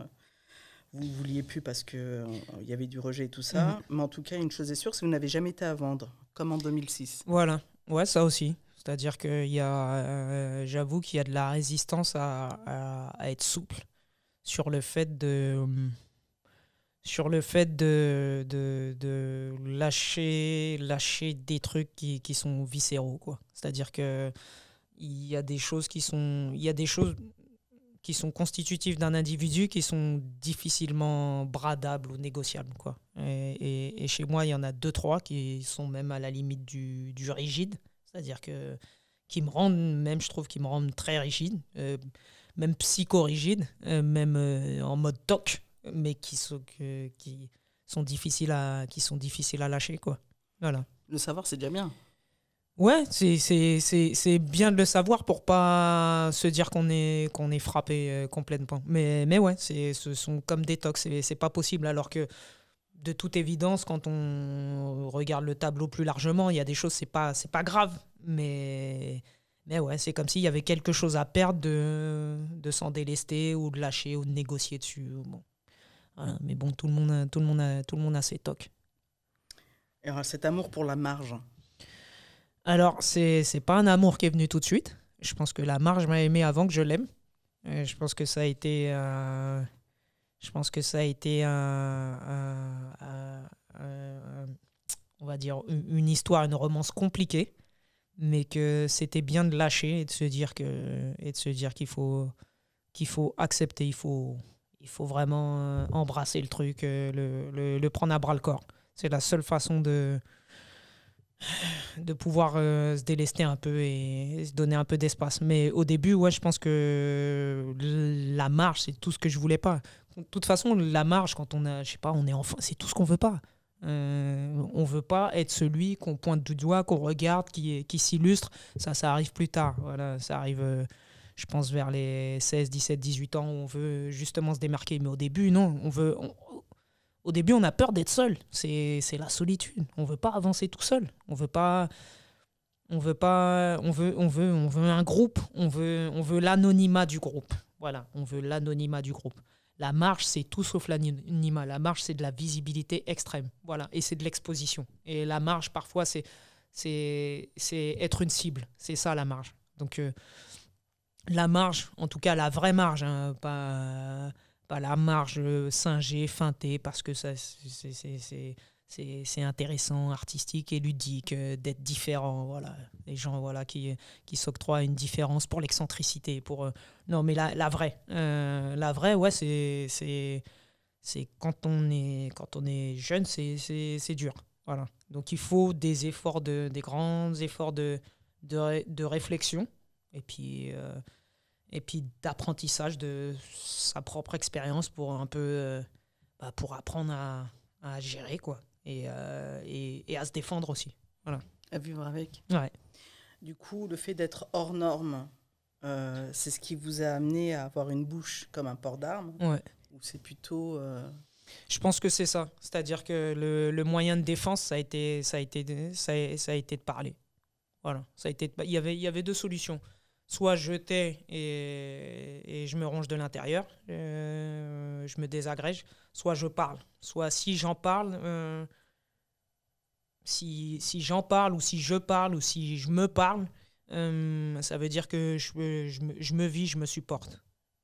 Vous ne vouliez plus parce qu'il y avait du rejet et tout ça. Mais en tout cas, une chose est sûre, c'est que vous n'avez jamais été à vendre, comme en 2006. Voilà, ouais, ça aussi. C'est-à-dire que j'avoue qu'il y a de la résistance à être souple sur le fait de lâcher des trucs qui sont viscéraux, quoi. C'est-à-dire que il y a des choses qui sont constitutifs d'un individu, qui sont difficilement bradables ou négociables, quoi. Et chez moi, il y en a 2-3 qui sont même à la limite du rigide, c'est-à-dire que qui me rendent très rigide, même psychorigide, même en mode toc, mais qui sont difficiles à lâcher, quoi. Voilà. Le savoir, c'est déjà bien. Ouais, c'est bien de le savoir pour pas se dire qu'on est frappé complètement. Mais ouais, ce sont comme des tocs, c'est pas possible. Alors que de toute évidence, quand on regarde le tableau plus largement, il y a des choses, c'est pas grave. Mais ouais, c'est comme s'il y avait quelque chose à perdre de s'en délester ou de lâcher ou de négocier dessus. Bon. Voilà, mais bon, tout le monde a ses tocs. Et alors, cet amour pour la marge. Alors, c'est pas un amour qui est venu tout de suite. Je pense que la marge m'a aimé avant que je l'aime. Je pense que ça a été on va dire une histoire, une romance compliquée, mais que c'était bien de lâcher et de se dire qu'il faut accepter, il faut vraiment embrasser le truc, le prendre à bras le corps. C'est la seule façon de pouvoir se délester un peu et se donner un peu d'espace. Mais au début, ouais, je pense que la marge, c'est tout ce que je voulais pas. De toute façon, la marge, quand on a, je sais pas, on est enfant, c'est tout ce qu'on veut pas. On veut pas être celui qu'on pointe du doigt, qu'on regarde, qui s'illustre. Ça arrive plus tard. Voilà, ça arrive, je pense, vers les 16, 17, 18 ans, où on veut justement se démarquer. Mais au début, non, au début, on a peur d'être seul. C'est la solitude. On ne veut pas avancer tout seul. On veut un groupe. On veut l'anonymat du groupe. Voilà, on veut l'anonymat du groupe. La marge, c'est tout sauf l'anonymat. La marge, c'est de la visibilité extrême. Voilà, et c'est de l'exposition. Et la marge, parfois, c'est être une cible. C'est ça, la marge. Donc, la marge, en tout cas, la vraie marge, hein, pas la marge singée, feintée, parce que ça, C'est intéressant, artistique et ludique, d'être différent. Voilà. Les gens voilà, qui s'octroient une différence pour l'excentricité. Non, mais la vraie. La vraie, ouais, c'est quand on est jeune, c'est dur. Voilà. Donc il faut des grands efforts de réflexion et puis d'apprentissage de sa propre expérience pour un peu pour apprendre à gérer quoi et à se défendre aussi, voilà, à vivre avec. Ouais. Du coup, le fait d'être hors norme, c'est ce qui vous a amené à avoir une bouche comme un port d'armes. Ouais. Ou c'est plutôt Je pense que c'est ça, c'est-à-dire que le moyen de défense, ça a été de parler. Voilà, ça a été. Il y avait deux solutions. Soit jeter et je me ronge de l'intérieur, je me désagrège. Soit je parle. Soit si j'en parle, si j'en parle ou si je parle ou si je me parle, ça veut dire que je me vis, je me supporte.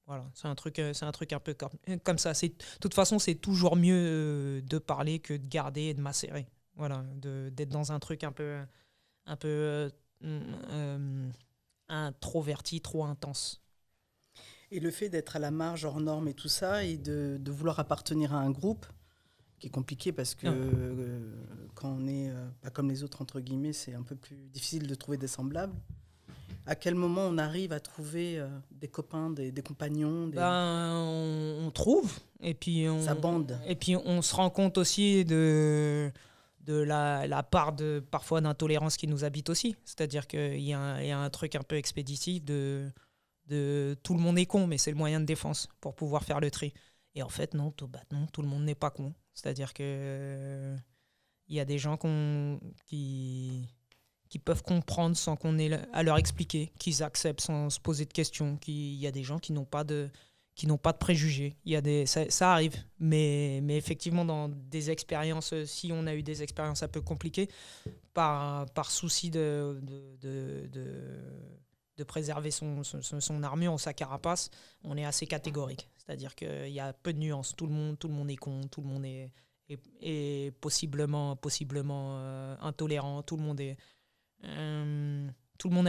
Voilà, c'est un truc un peu comme ça. De toute façon, c'est toujours mieux de parler que de garder et de macérer. Voilà, d'être dans un truc un peu introverti, trop intense. Et le fait d'être à la marge, hors norme et tout ça, et de vouloir appartenir à un groupe, qui est compliqué parce que quand on n'est pas comme les autres, entre guillemets, c'est un peu plus difficile de trouver des semblables. À quel moment on arrive à trouver des copains, des compagnons, on trouve, et puis ça bande. Et puis on se rend compte aussi de la part parfois d'intolérance qui nous habite aussi. C'est-à-dire qu'il y a un truc un peu expéditif de tout le monde est con, mais c'est le moyen de défense pour pouvoir faire le tri. Et en fait, non, tout le monde n'est pas con. C'est-à-dire qu'il y a des gens qui peuvent comprendre sans qu'on ait à leur expliquer, qu'ils acceptent sans se poser de questions, qu'il y a des gens qui n'ont pas de préjugés. Il y a ça arrive, mais effectivement, dans des expériences, si on a eu des expériences un peu compliquées, par souci de préserver son armure ou sa carapace, on est assez catégorique. C'est-à-dire qu'il y a peu de nuances. Tout le monde est con, tout le monde est possiblement intolérant, tout le monde est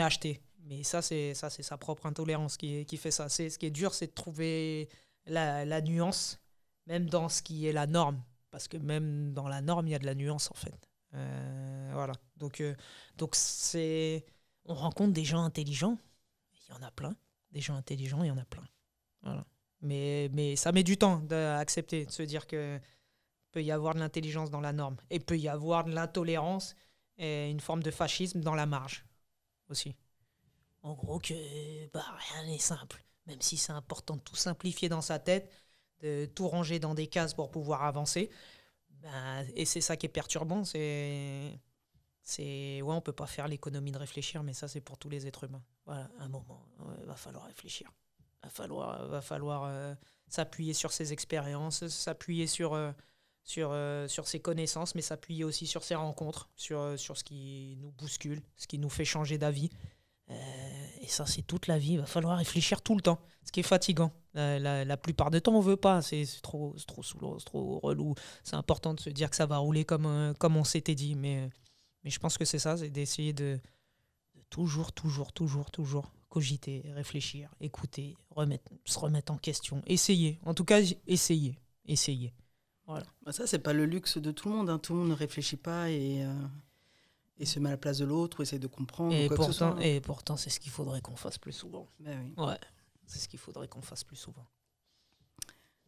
acheté, mais ça c'est sa propre intolérance qui fait ça. Ce qui est dur, c'est de trouver la nuance, même dans ce qui est la norme, parce que même dans la norme, il y a de la nuance en fait. Voilà. Donc on rencontre des gens intelligents, il y en a plein. Des gens intelligents, il y en a plein. Voilà. Mais ça met du temps d'accepter, de se dire que peut y avoir de l'intelligence dans la norme et peut y avoir de l'intolérance. Et une forme de fascisme dans la marge aussi. En gros que rien n'est simple, même si c'est important de tout simplifier dans sa tête, de tout ranger dans des cases pour pouvoir avancer. Et c'est ça qui est perturbant, on peut pas faire l'économie de réfléchir, mais ça c'est pour tous les êtres humains. Voilà, à un moment, il va falloir réfléchir. Il va falloir s'appuyer sur ses expériences, s'appuyer sur ses connaissances, mais s'appuyer aussi sur ses rencontres, sur ce qui nous bouscule, ce qui nous fait changer d'avis. Et ça, c'est toute la vie. Il va falloir réfléchir tout le temps, ce qui est fatigant. La plupart du temps, on ne veut pas. C'est trop saoulant, c'est trop relou. C'est important de se dire que ça va rouler comme on s'était dit. Mais je pense que c'est ça, c'est d'essayer de toujours cogiter, réfléchir, écouter, se remettre en question, essayer. En tout cas, essayer. Voilà. Ça, c'est pas le luxe de tout le monde, hein. Tout le monde ne réfléchit pas et se met à la place de l'autre ou essaie de comprendre. Et pourtant, c'est ce qu'il faudrait qu'on fasse plus souvent. Ben oui. Ouais, c'est ce qu'il faudrait qu'on fasse plus souvent.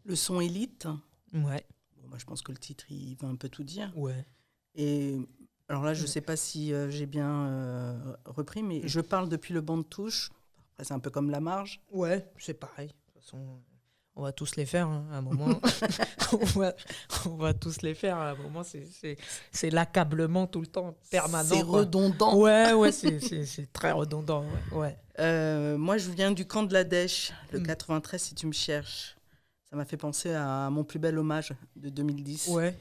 Le son élite. Ouais. Bon, moi, je pense que le titre, il va un peu tout dire. Ouais. Et alors là, je sais pas si j'ai bien repris, mais je parle depuis le banc de touche. Après, c'est un peu comme la marge. Ouais, c'est pareil. De toute façon, on va tous les faire, hein, à un moment. on va tous les faire, à un moment. C'est l'accablement tout le temps, permanent. C'est redondant. Ouais, c'est très redondant. Ouais. Moi, je viens du camp de la Dèche, le 93, si tu me cherches. Ça m'a fait penser à mon plus bel hommage de 2010. Ouais,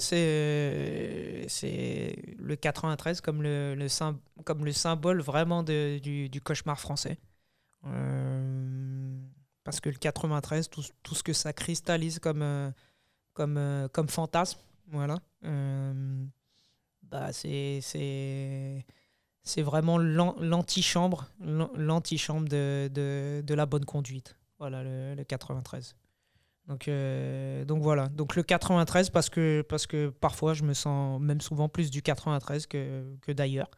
c'est le 93 comme le symbole vraiment du cauchemar français. Parce que le 93, tout ce que ça cristallise comme fantasme, Voilà. C'est vraiment l'antichambre de la bonne conduite. Voilà, le 93. Donc voilà. Donc le 93, parce que parfois, je me sens même souvent plus du 93 que d'ailleurs.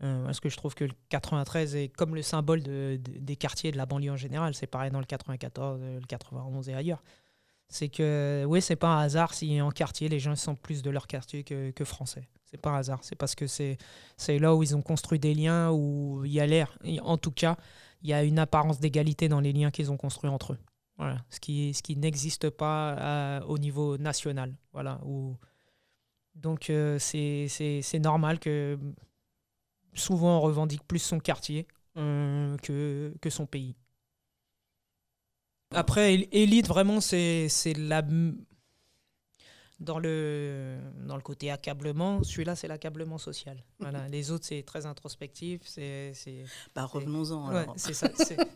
Parce que je trouve que le 93 est comme le symbole des quartiers de la banlieue en général. C'est pareil dans le 94, le 91 et ailleurs. C'est que, oui, c'est pas un hasard si en quartier, les gens sentent plus de leur quartier que français. C'est pas un hasard. C'est parce que c'est là où ils ont construit des liens, où il y a l'air. En tout cas, il y a une apparence d'égalité dans les liens qu'ils ont construits entre eux. Voilà. Ce qui n'existe pas au niveau national. Voilà. Donc, c'est normal que souvent on revendique plus son quartier que son pays. Après, élite, vraiment, c'est la... Dans le côté accablement, celui-là, c'est l'accablement social. Voilà. Les autres, c'est très introspectif. Revenons-en. Ouais,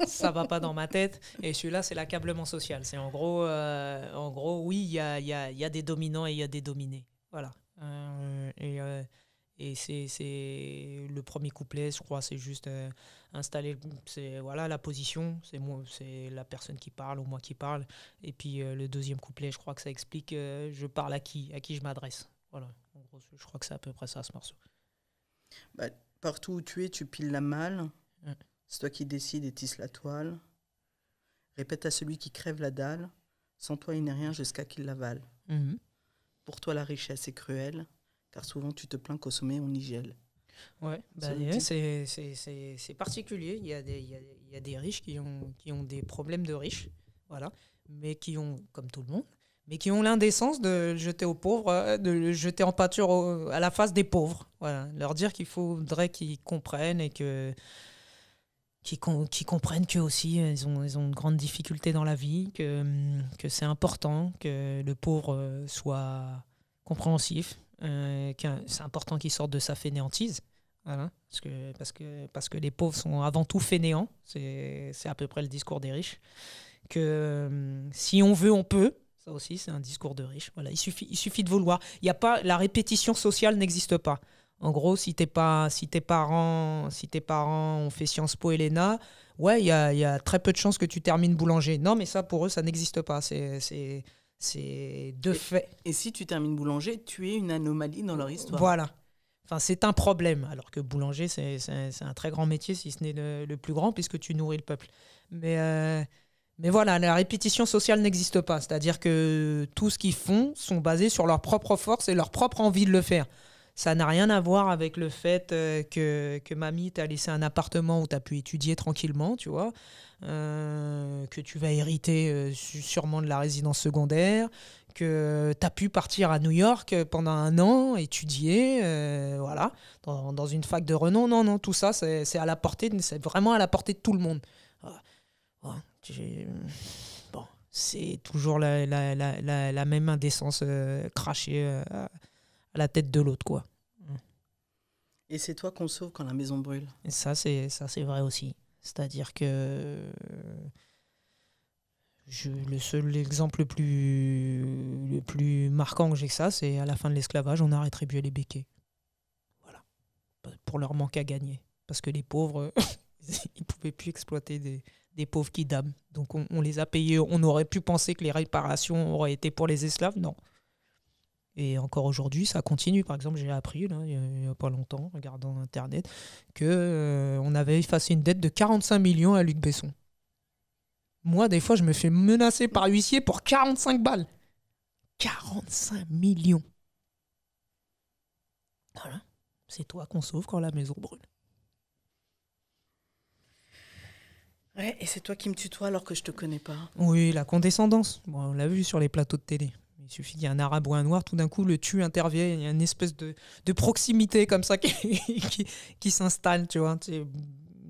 ça va pas dans ma tête. Et celui-là, c'est l'accablement social. C'est en gros, oui, il y a des dominants et il y a des dominés. Voilà. Et c'est le premier couplet, je crois, c'est juste installer, c'est voilà la position, c'est moi, c'est la personne qui parle ou moi qui parle. Et puis le deuxième couplet, je crois que ça explique je parle à qui je m'adresse. Voilà, en gros, je crois que c'est à peu près ça ce morceau. Bah, partout où tu es, tu piles la malle. Ouais. C'est toi qui décides et tisse la toile. Répète à celui qui crève la dalle. Sans toi, il n'est rien jusqu'à qu'il l'avale. Mm-hmm. Pour toi, la richesse est cruelle. Car souvent, tu te plains qu'au sommet, on y gèle. Ouais, c'est particulier. Il y a des riches qui ont des problèmes de riches, voilà, mais qui ont, comme tout le monde, mais qui ont l'indécence de jeter aux pauvres, de le jeter en pâture à la face des pauvres. Voilà, leur dire qu'il faudrait qu'ils comprennent et qu'ils comprennent qu'eux aussi, ils ont une grande difficulté dans la vie, que c'est important que le pauvre soit compréhensif. C'est important qu'ils sortent de sa fainéantise, voilà, parce que les pauvres sont avant tout fainéants, c'est à peu près le discours des riches, que si on veut on peut, ça aussi c'est un discours de riches, voilà, il suffit de vouloir, il y a pas, la répétition sociale n'existe pas, en gros si tes parents ont fait Sciences Po et l'ENA, ouais il y a très peu de chances que tu termines boulanger, non mais ça pour eux ça n'existe pas, c'est de fait. Et si tu termines boulanger, tu es une anomalie dans leur histoire. Voilà. Enfin, c'est un problème. Alors que boulanger, c'est un très grand métier, si ce n'est le plus grand, puisque tu nourris le peuple. Mais voilà, la répétition sociale n'existe pas. C'est-à-dire que tout ce qu'ils font sont basés sur leur propre force et leur propre envie de le faire. Ça n'a rien à voir avec le fait que mamie t'a laissé un appartement où t'as pu étudier tranquillement, tu vois, que tu vas hériter sûrement de la résidence secondaire, que t'as pu partir à New York pendant un an, étudier, voilà, dans une fac de renom. Non, non, tout ça, c'est à la portée, c'est vraiment à la portée de tout le monde. Bon, c'est toujours la même indécence crachée. La tête de l'autre, quoi. Et c'est toi qu'on sauve quand la maison brûle. Et ça c'est vrai aussi. C'est-à-dire que le seul exemple le plus marquant que j'ai, ça, c'est à la fin de l'esclavage, on a rétribué les béquets. Voilà. Pour leur manque à gagner. Parce que les pauvres, ils ne pouvaient plus exploiter des pauvres qui dament. Donc on les a payés. On aurait pu penser que les réparations auraient été pour les esclaves. Non. Et encore aujourd'hui, ça continue. Par exemple, j'ai appris, là, il n'y a pas longtemps, regardant Internet, qu'on avait effacé une dette de 45 millions à Luc Besson. Moi, des fois, je me fais menacer par huissier pour 45 balles. 45 millions. Voilà. C'est toi qu'on sauve quand la maison brûle. Ouais, et c'est toi qui me tutoies alors que je te connais pas. Oui, la condescendance. Bon, on l'a vu sur les plateaux de télé. Il suffit qu'il y ait un arabe ou un noir, tout d'un coup, le tu intervient, il y a une espèce de proximité comme ça qui s'installe, tu vois. C'est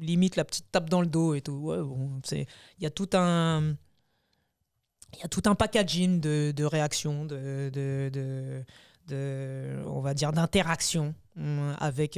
limite la petite tape dans le dos et tout. Ouais, bon, il y a tout un packaging de réactions, on va dire, d'interaction avec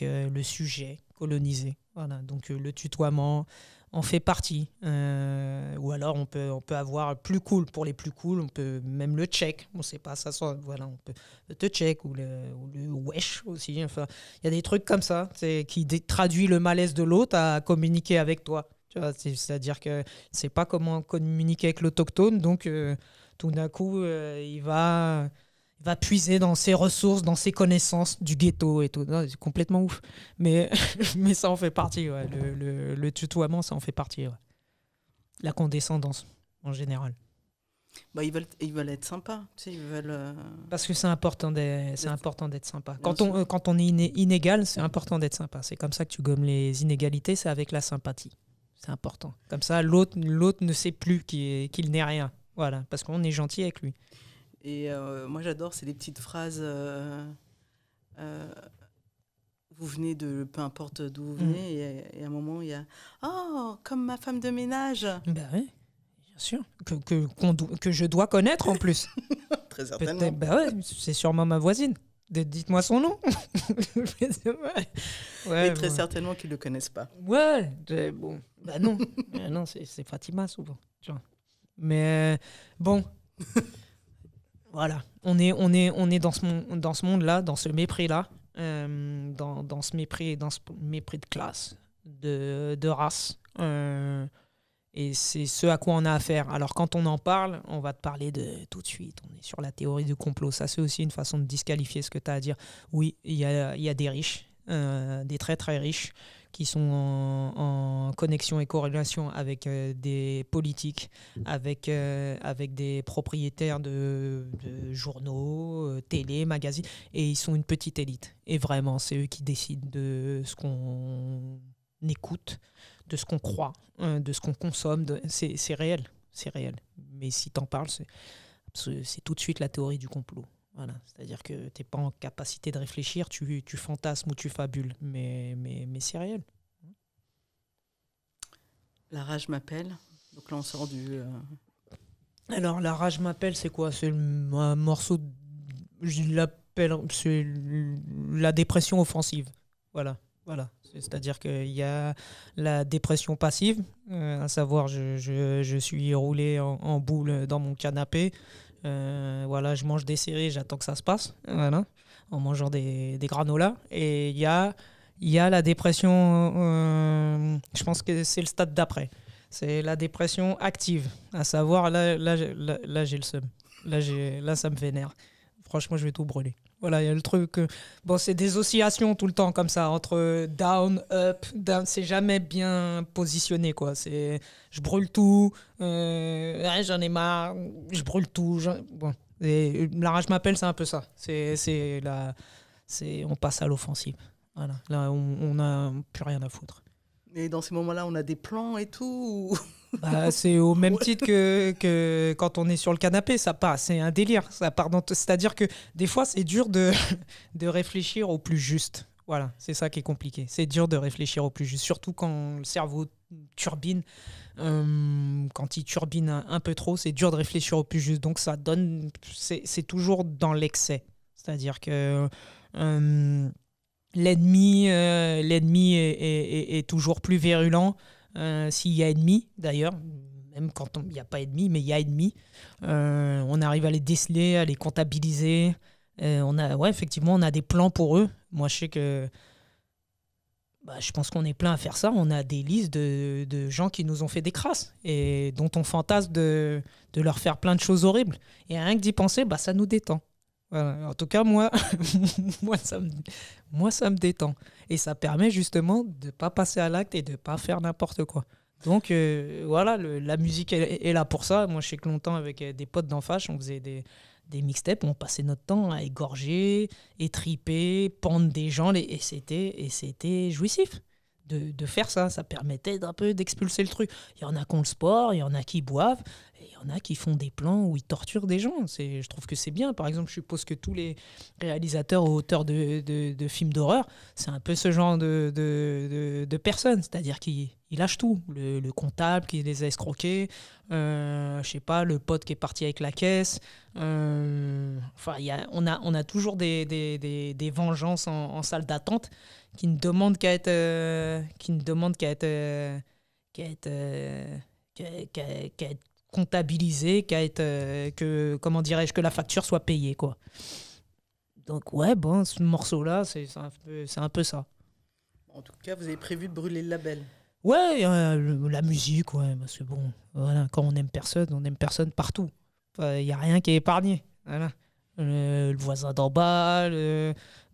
le sujet colonisé. Voilà, donc le tutoiement en fait partie. Ou alors on peut avoir plus cool, pour les plus cool, on peut même le check, on sait pas, ça sonne, voilà, on peut le te check ou le wesh aussi. Enfin, il y a des trucs comme ça, c'est qui traduit le malaise de l'autre à communiquer avec toi. Tu vois, c'est-à-dire que c'est pas comment communiquer avec l'autochtone, donc tout d'un coup il va puiser dans ses ressources, dans ses connaissances du ghetto et tout. C'est complètement ouf. Mais ça en fait partie. Ouais. Le tutoiement, ça en fait partie. Ouais. La condescendance, en général. Bah, ils veulent être sympas. Tu sais, ils veulent, parce que c'est important d'être sympa. Quand on est inégal, c'est important d'être sympa. C'est comme ça que tu gommes les inégalités, c'est avec la sympathie. C'est important. Comme ça, l'autre ne sait plus qu'il n'est rien. Voilà, parce qu'on est gentil avec lui. Et moi, j'adore, c'est les petites phrases. Vous venez de peu importe d'où vous venez, et à un moment, il y a oh, comme ma femme de ménage. Ben oui, bien sûr. Que je dois connaître en plus. Très certainement. Ben ouais, c'est sûrement ma voisine. Dites-moi son nom. Ouais, et très certainement qu'ils ne le connaissent pas. Ouais, bon. Ben non, non, c'est Fatima souvent. Tu vois. Mais bon. Voilà, on est dans ce monde-là, dans ce mépris-là, dans ce mépris de classe, de race. Et c'est ce à quoi on a affaire. Alors quand on en parle, on va te parler de tout de suite. On est sur la théorie du complot. Ça, c'est aussi une façon de disqualifier ce que tu as à dire. Oui, il y a des riches, des très très riches, qui sont en connexion et corrélation avec des politiques, avec des propriétaires de journaux, télé, magazines, et ils sont une petite élite. Et vraiment, c'est eux qui décident de ce qu'on écoute, de ce qu'on croit, de ce qu'on consomme. C'est réel. Mais si t'en parles, c'est tout de suite la théorie du complot. Voilà, c'est-à-dire que tu n'es pas en capacité de réfléchir, tu fantasmes ou tu fabules, mais c'est réel. La rage m'appelle, donc là on sort du... Alors la rage m'appelle, c'est quoi? C'est un morceau, je l'appelle, c'est la dépression offensive, voilà. C'est-à-dire qu'il y a la dépression passive, à savoir je suis roulé en boule dans mon canapé. Voilà, je mange des céréales, j'attends que ça se passe, voilà, en mangeant des granolas. Et il y a la dépression, je pense que c'est le stade d'après. C'est la dépression active, à savoir là j'ai le seum. Là, ça me vénère. Franchement, je vais tout brûler. Voilà, il y a le truc. Bon, c'est des oscillations tout le temps comme ça, entre down, up, down. C'est jamais bien positionné, quoi. C'est je brûle tout, j'en ai marre, je brûle tout. Bon. Et la rage m'appelle, c'est un peu ça. On passe à l'offensive. Voilà. Là, on n'a plus rien à foutre. Et dans ces moments-là, on a des plans et tout. Bah, c'est au même titre que quand on est sur le canapé, ça part, c'est un délire, ça part dans c'est-à-dire que des fois c'est dur de réfléchir au plus juste. Voilà, c'est ça qui est compliqué. C'est dur de réfléchir au plus juste, surtout quand le cerveau turbine, quand il turbine un peu trop, c'est dur de réfléchir au plus juste. Donc ça donne, c'est toujours dans l'excès. C'est-à-dire que l'ennemi est toujours plus virulent. S'il y a ennemi, d'ailleurs, même quand il n'y a pas ennemi, mais il y a ennemi, on arrive à les déceler, à les comptabiliser. Effectivement, on a des plans pour eux. Moi, je sais que je pense qu'on est plein à faire ça. On a des listes de gens qui nous ont fait des crasses et dont on fantasme de leur faire plein de choses horribles. Et rien que d'y penser, ça nous détend. Voilà. En tout cas, moi, ça me détend. Et ça permet justement de ne pas passer à l'acte et de ne pas faire n'importe quoi. Donc voilà, la musique est là pour ça. Moi, je sais que longtemps, avec des potes d'en fâche, on faisait des mixtapes, on passait notre temps à égorger, étriper, pendre des gens. Et c'était jouissif de faire ça. Ça permettait d'un peu d'expulser le truc. Il y en a qui ont le sport, il y en a qui boivent. Et il y en a qui font des plans où ils torturent des gens. Je trouve que c'est bien. Par exemple, je suppose que tous les réalisateurs ou auteurs de films d'horreur, c'est un peu ce genre de personnes. C'est-à-dire qu'ils lâchent tout. Le comptable qui les a escroqués, je sais pas, le pote qui est parti avec la caisse. Enfin, on a toujours des vengeances en salle d'attente qui ne demandent qu'à être... Qu'à être comptabilisé, que la facture soit payée, quoi. Donc ouais, bon, ce morceau-là, c'est un peu ça. En tout cas, vous avez prévu de brûler le label. Ouais, la musique, ouais, parce que bon, voilà, quand on aime personne partout. Enfin, y a rien qui est épargné. Voilà, le voisin d'en bas, tout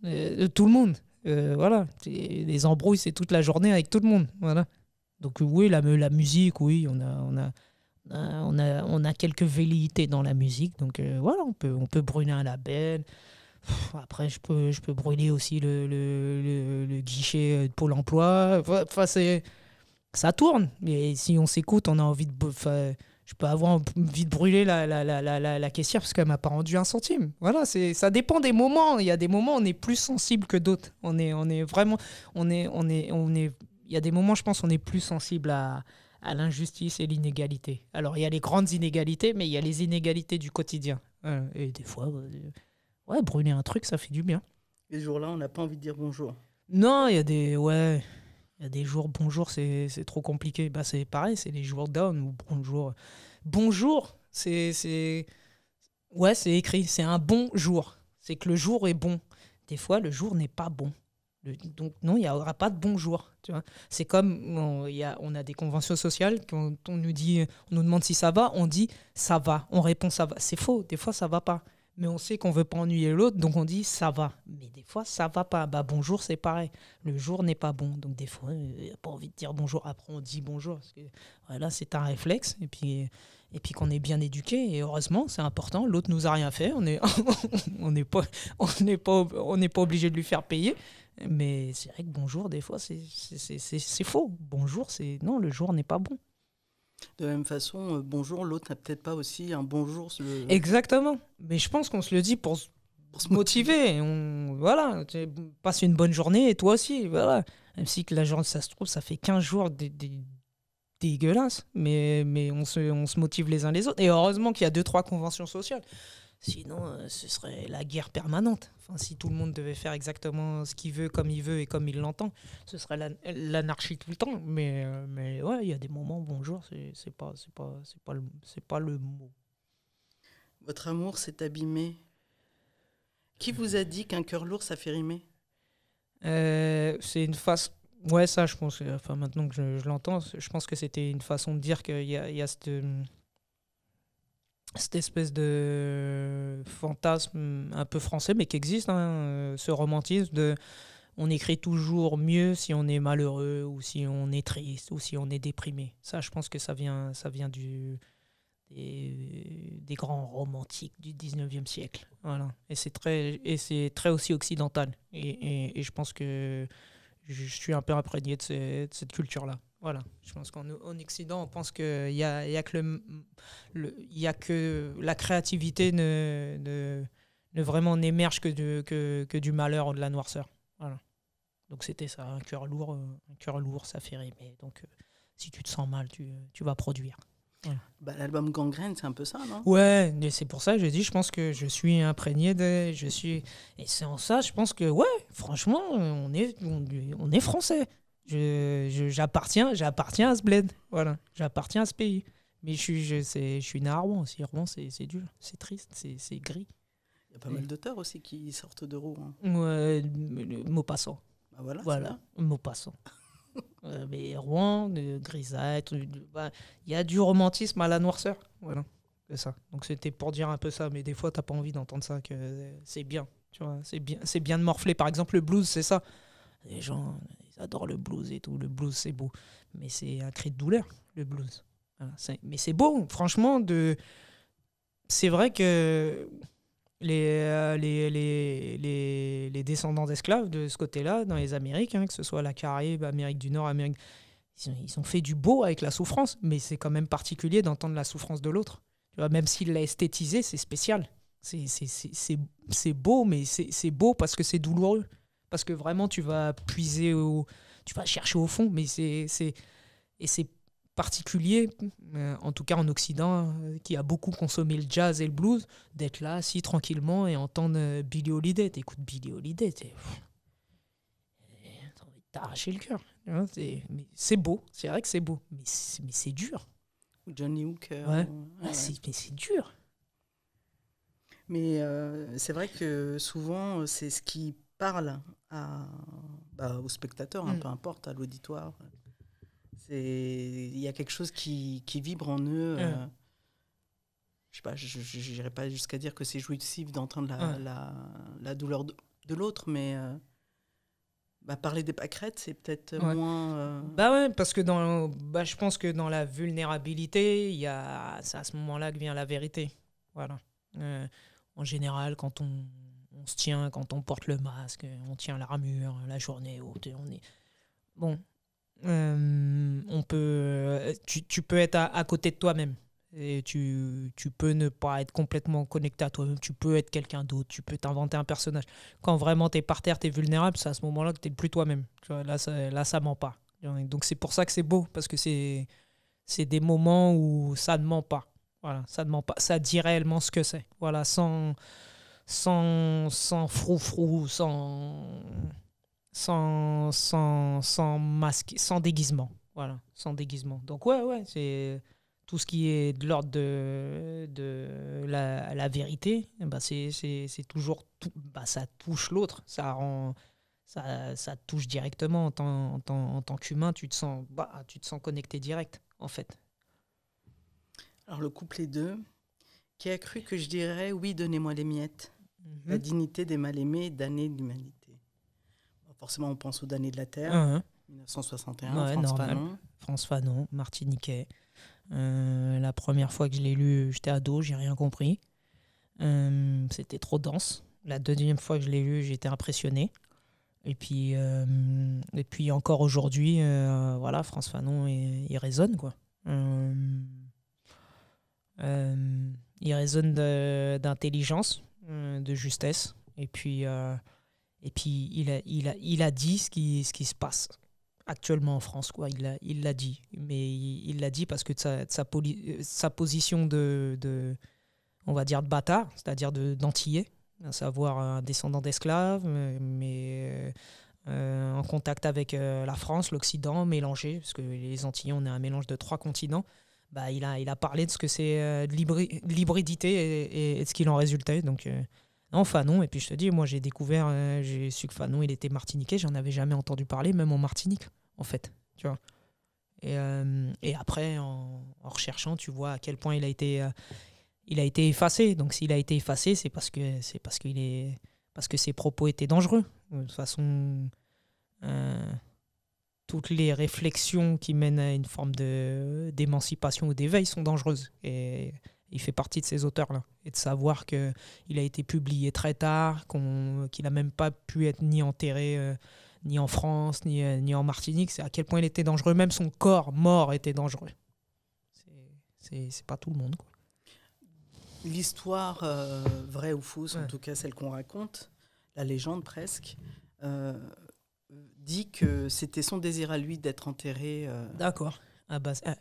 le monde. Voilà, les embrouilles, c'est toute la journée avec tout le monde. Voilà. Donc oui, la musique, oui, on a quelques velléités dans la musique, donc voilà, on peut brûler un label. Après, je peux brûler aussi le guichet de Pôle emploi. Enfin, ça tourne. Et si on s'écoute, on a envie de, enfin, je peux avoir envie de brûler la caissière parce qu'elle m'a pas rendu un centime. Voilà, ça dépend des moments. Il y a des moments où on est plus sensible que d'autres. Il y a des moments, je pense, on est plus sensible à l'injustice et l'inégalité. Alors, il y a les grandes inégalités, mais il y a les inégalités du quotidien. Et des fois, ouais, brûler un truc, ça fait du bien. Les jours-là, on n'a pas envie de dire bonjour. Non, il y a des jours, bonjour, c'est trop compliqué. Bah, c'est pareil, c'est les jours down ou bonjour. Bonjour, ouais, c'est écrit, c'est un bon jour. C'est que le jour est bon. Des fois, le jour n'est pas bon. Donc non, il n'y aura pas de bonjour. C'est comme on a des conventions sociales, quand on nous demande si ça va, on dit ça va, on répond ça va. C'est faux, des fois ça va pas. Mais on sait qu'on ne veut pas ennuyer l'autre, donc on dit ça va. Mais des fois ça va pas. Bah, bonjour, c'est pareil. Le jour n'est pas bon. Donc des fois, il n'y a pas envie de dire bonjour. Après, on dit bonjour. Parce que, voilà, c'est un réflexe. Et puis qu'on est bien éduqué, et heureusement, c'est important. L'autre nous a rien fait, on n'est pas obligé de lui faire payer. Mais c'est vrai que bonjour, des fois, c'est faux. Bonjour, non, le jour n'est pas bon. De la même façon, bonjour, l'autre n'a peut-être pas aussi un bonjour. Exactement. Mais je pense qu'on se le dit pour se motiver. Voilà, passe une bonne journée, et toi aussi. Voilà. Même si que la journée, ça se trouve, ça fait 15 jours dégueulasse, mais on se motive les uns les autres. Et heureusement qu'il y a 2-3 conventions sociales. Sinon, ce serait la guerre permanente. Enfin, si tout le monde devait faire exactement ce qu'il veut, comme il veut et comme il l'entend, ce serait l'anarchie tout le temps. Mais ouais, il y a des moments, bonjour, c'est pas le mot. Votre amour s'est abîmé. Qui vous a dit qu'un cœur lourd, ça fait rimer ? C'est une face... Ouais, ça, je pense, enfin, maintenant que je l'entends, je pense que c'était une façon de dire qu'il y a cette espèce de fantasme un peu français, mais qui existe, hein, ce romantisme de on écrit toujours mieux si on est malheureux, ou si on est triste, ou si on est déprimé. Ça, je pense que ça vient des grands romantiques du 19e siècle. Voilà. Et c'est très aussi occidental. Et je pense que je suis un peu imprégné de cette culture-là. Voilà. Je pense qu'en Occident, on pense qu'il n'y a que la créativité ne vraiment n'émerge que du malheur ou de la noirceur. Voilà. Donc c'était ça, un cœur lourd, ça fait rimer. Donc si tu te sens mal, tu vas produire. Voilà. Bah, l'album Gangrène, c'est un peu ça, non ? Ouais, c'est pour ça que j'ai dit, je pense que je suis imprégné de... Et c'est en ça, je pense que, ouais, franchement, on est français. J'appartiens à ce bled, voilà. J'appartiens à ce pays. Mais je suis né à Rouen aussi. Rouen, c'est dur, c'est triste, c'est gris. Il y a pas mal d'auteurs aussi qui sortent de Rouen. Ouais, Maupassant. Bah voilà. Maupassant. Mais Rouen, grisaille, y a du romantisme à la noirceur, voilà, c'est ça. Donc c'était pour dire un peu ça, mais des fois t'as pas envie d'entendre ça, que c'est bien, tu vois, c'est bien de morfler. Par exemple le blues, c'est ça. Les gens, ils adorent le blues et tout. Le blues, c'est beau, mais c'est un cri de douleur, le blues. Voilà, mais c'est beau, franchement. C'est vrai que les descendants d'esclaves de ce côté-là, dans les Amériques, hein, que ce soit la Caraïbe, Amérique du Nord, Amérique, Ils ont fait du beau avec la souffrance, mais c'est quand même particulier d'entendre la souffrance de l'autre. Tu vois, même s'il l'a esthétisé, c'est spécial. C'est beau, mais c'est beau parce que c'est douloureux. Parce que vraiment, tu vas puiser, tu vas chercher au fond, mais c'est particulier, en tout cas en Occident, qui a beaucoup consommé le jazz et le blues, d'être là, assis tranquillement et entendre Billie Holiday. T'écoutes Billie Holiday, t'as envie de t'arracher le cœur. C'est beau, c'est vrai que c'est beau, mais c'est dur. Johnny Hooker. Ouais. Ah, c'est dur. Mais c'est vrai que souvent, c'est ce qui parle aux spectateurs, peu importe, à l'auditoire. Il y a quelque chose qui vibre en eux. Je n'irai pas jusqu'à dire que c'est jouissif d'entendre la douleur de l'autre, mais parler des pâquerettes, c'est peut-être moins... parce que je pense que dans la vulnérabilité, c'est à ce moment-là que vient la vérité. Voilà. En général, quand on se tient, quand on porte le masque, on tient la ramure, la journée haute, on est... Bon... on peut, tu peux être à côté de toi-même et tu peux ne pas être complètement connecté à toi-même, tu peux être quelqu'un d'autre, tu peux t'inventer un personnage. Quand vraiment t'es par terre, t'es vulnérable, c'est à ce moment-là que t'es plus toi-même. Là, ça ment pas. Donc c'est pour ça que c'est beau, parce que c'est des moments où ça ne ment pas. Voilà, ça ne ment pas, ça dit réellement ce que c'est. Voilà, sans froufrou, sans masque, sans déguisement, voilà, sans déguisement. Donc c'est tout ce qui est de l'ordre de la vérité. C'est toujours tout, ça touche l'autre, ça touche directement en tant qu'humain. Tu te sens connecté direct, en fait. Alors le couple est deux. Qui a cru que je dirais oui, donnez-moi les miettes, la dignité des mal-aimés, damnés d'humanité. Forcément, on pense aux damnés de la terre, 1961, François Fanon, martiniquais. La première fois que je l'ai lu, j'étais ado, j'ai rien compris. C'était trop dense. La deuxième fois que je l'ai lu, j'étais impressionné. Et puis encore aujourd'hui, François Fanon, il résonne, quoi. Il résonne d'intelligence, de justesse, et puis il a dit ce qui se passe actuellement en France, quoi. Il l'a dit, mais il l'a dit parce que de sa position de on va dire de bâtard, c'est-à-dire d'antillais, à savoir un descendant d'esclaves, mais en contact avec la France, l'Occident, mélangé, parce que les Antillais, on a un mélange de 3 continents. Il a parlé de ce que c'est de l'hybridité et de ce qu'il en résultait, donc. Non, Fanon, et puis je te dis, moi j'ai découvert, j'ai su que Fanon, il était martiniquais, j'en avais jamais entendu parler, même en Martinique, en fait, tu vois. Et après, en recherchant, tu vois à quel point il a été effacé. Donc s'il a été effacé, c'est parce que ses propos étaient dangereux. De toute façon, toutes les réflexions qui mènent à une forme d'émancipation ou d'éveil sont dangereuses. Et il fait partie de ces auteurs-là. Et de savoir qu'il a été publié très tard, qu'il n'a même pas pu être ni enterré, ni en France, ni en Martinique, c'est à quel point il était dangereux. Même son corps mort était dangereux. C'est pas tout le monde, quoi. L'histoire, vraie ou fausse, en tout cas celle qu'on raconte, la légende presque, dit que c'était son désir à lui d'être enterré. D'accord.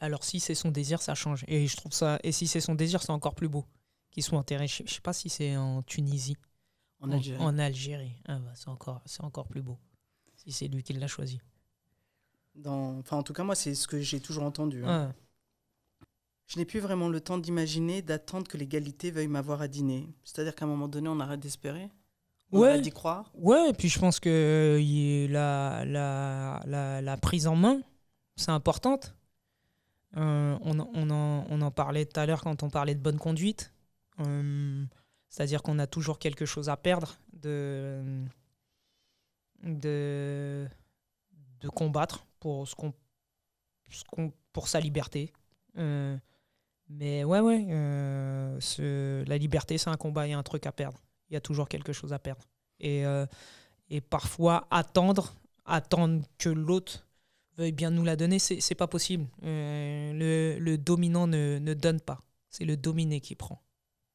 Alors si c'est son désir, ça change. Et je trouve ça. Et si c'est son désir, c'est encore plus beau qu'ils soient enterrés. Je ne sais pas si c'est en Tunisie, en Algérie. En Algérie, c'est encore plus beau. Si c'est lui qui l'a choisi. En tout cas, moi, c'est ce que j'ai toujours entendu. Hein. Ah. Je n'ai plus vraiment le temps d'imaginer, d'attendre que l'égalité veuille m'avoir à dîner. C'est-à-dire qu'à un moment donné, on arrête d'espérer. On arrête d'y croire. Ouais. Et puis je pense que la prise en main, c'est importante. On en parlait tout à l'heure quand on parlait de bonne conduite, c'est-à-dire qu'on a toujours quelque chose à perdre de combattre pour pour sa liberté, mais la liberté, c'est un combat, il y a un truc à perdre, il y a toujours quelque chose à perdre, et parfois attendre que l'autre veuille bien nous la donner, c'est pas possible. Le dominant ne donne pas. C'est le dominé qui prend.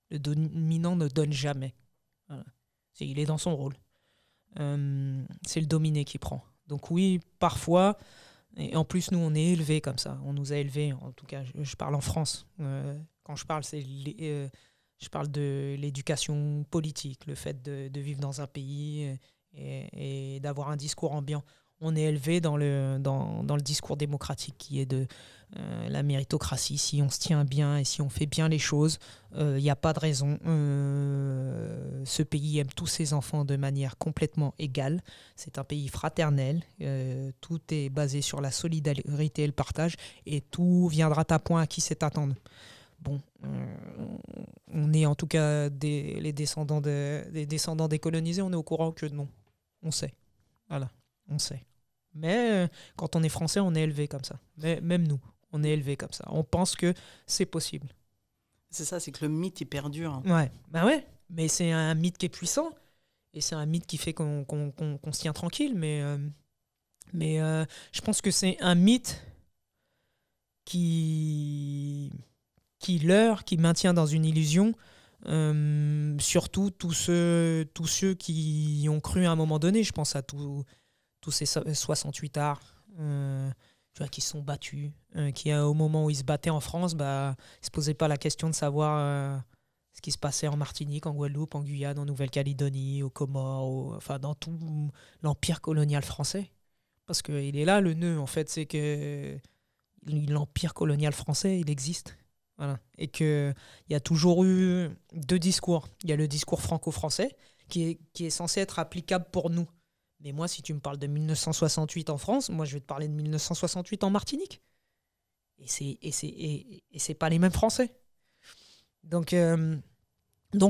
Le dominant ne donne jamais. Voilà. Il est dans son rôle. C'est le dominé qui prend. Donc oui, parfois, et en plus nous on est élevés comme ça, on nous a élevés, en tout cas je parle en France, quand je parle je parle de l'éducation politique, le fait de vivre dans un pays et d'avoir un discours ambiant. On est élevé dans le discours démocratique qui est de la méritocratie. Si on se tient bien et si on fait bien les choses, il n'y a pas de raison. Ce pays aime tous ses enfants de manière complètement égale. C'est un pays fraternel. Tout est basé sur la solidarité et le partage. Et tout viendra à point à qui sait attendre. Bon, on est en tout cas les descendants des colonisés. On est au courant que non, on sait. Voilà. On sait. Mais quand on est français, on est élevé comme ça. Mais même nous, on est élevé comme ça. On pense que c'est possible. C'est ça, c'est que le mythe, il perdure. Ouais, bah ouais. Mais c'est un mythe qui est puissant. Et c'est un mythe qui fait qu'on se tient tranquille. Mais je pense que c'est un mythe qui leurre, qui maintient dans une illusion. Surtout tous ceux qui y ont cru à un moment donné. Je pense à tous ces 68 arts qui se sont battus, qui au moment où ils se battaient en France, bah, ils se posaient pas la question de savoir ce qui se passait en Martinique, en Guadeloupe, en Guyane, en Nouvelle-Calédonie, aux Comores, dans tout l'empire colonial français. Parce qu'il est là le nœud, en fait, c'est que l'empire colonial français, il existe. Voilà. Et qu'il y a toujours eu deux discours. Il y a le discours franco-français qui est censé être applicable pour nous. Mais moi, si tu me parles de 1968 en France, moi, je vais te parler de 1968 en Martinique. Et c'est pas les mêmes Français. Donc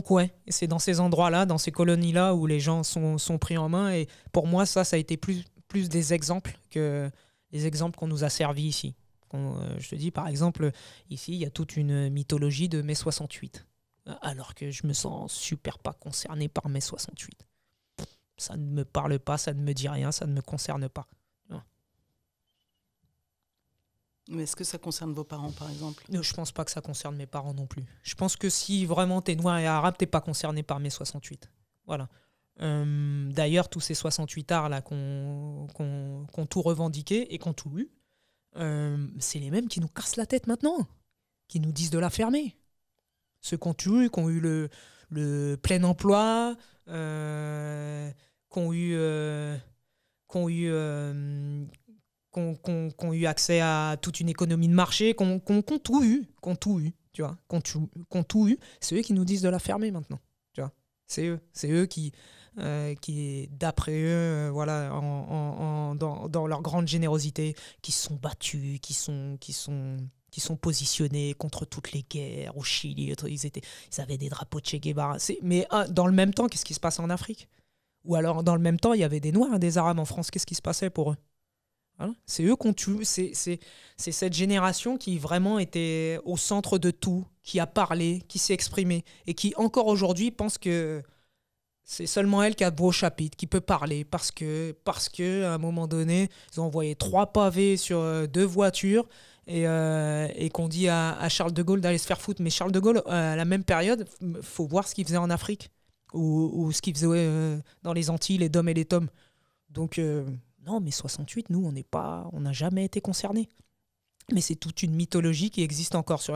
ouais, c'est dans ces endroits-là, dans ces colonies-là, où les gens sont pris en main. Et pour moi, ça a été plus des exemples que les exemples qu'on nous a servis ici. Je te dis, par exemple, ici, il y a toute une mythologie de mai 68. Alors que je me sens super pas concerné par mai 68. Ça ne me parle pas, ça ne me dit rien, ça ne me concerne pas. Non. Mais est-ce que ça concerne vos parents, par exemple? Je ne pense pas que ça concerne mes parents non plus. Je pense que si vraiment tu es noir et arabe, tu n'es pas concerné par mes 68. Voilà. D'ailleurs, tous ces 68 arts là qu'on tout revendiqué et qu'on tout eu, c'est les mêmes qui nous cassent la tête maintenant, qui nous disent de la fermer. Ceux qu'on tue, qui ont eu le plein emploi, qui ont eu accès à toute une économie de marché, qui ont tout eu, tu vois, qui ont tout eu. C'est eux qui nous disent de la fermer maintenant, tu vois. C'est eux qui d'après eux, voilà, dans leur grande générosité, qui se sont battus, qui sont positionnés contre toutes les guerres au Chili, ils avaient des drapeaux de Che Guevara. Mais dans le même temps, qu'est-ce qui se passe en Afrique? Ou alors, dans le même temps, il y avait des Noirs et des Arabes en France. Qu'est-ce qui se passait pour eux? Voilà. C'est eux qu'on tue. C'est cette génération qui vraiment était au centre de tout, qui a parlé, qui s'est exprimée, et qui, encore aujourd'hui, pense que c'est seulement elle qui a beau chapitre, qui peut parler, parce que à un moment donné, ils ont envoyé 3 pavés sur 2 voitures, et qu'on dit à Charles de Gaulle d'aller se faire foutre. Mais Charles de Gaulle, à la même période, il faut voir ce qu'il faisait en Afrique ou ce qu'il faisait dans les Antilles, les Dômes et les Tomes. Donc, non, mais 68, nous, on n'a jamais été concernés. Mais c'est toute une mythologie qui existe encore. Si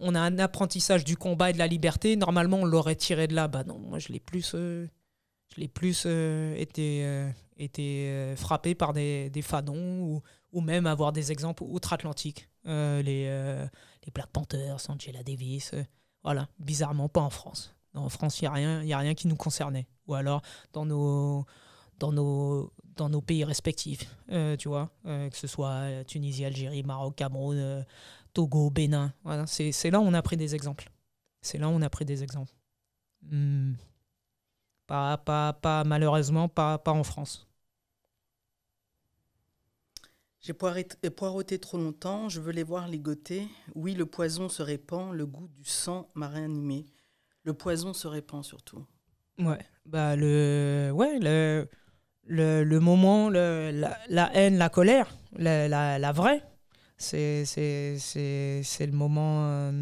on a un apprentissage du combat et de la liberté, normalement, on l'aurait tiré de là. Bah non, moi, je l'ai plus été frappé par des Fanons ou même avoir des exemples outre-Atlantique. Les Black Panthers, Angela Davis, voilà, bizarrement, pas en France. Non, en France, il n'y a rien qui nous concernait. Ou alors dans nos pays respectifs, tu vois, que ce soit Tunisie, Algérie, Maroc, Cameroun, Togo, Bénin. Voilà, c'est là où on a pris des exemples. Pas malheureusement, pas en France. J'ai poireauté trop longtemps, je veux les voir ligoter. Oui, le poison se répand, le goût du sang m'a réanimé. Le poison se répand surtout. Ouais, bah le, ouais, le, le moment, la haine, la colère, la vraie, c'est le moment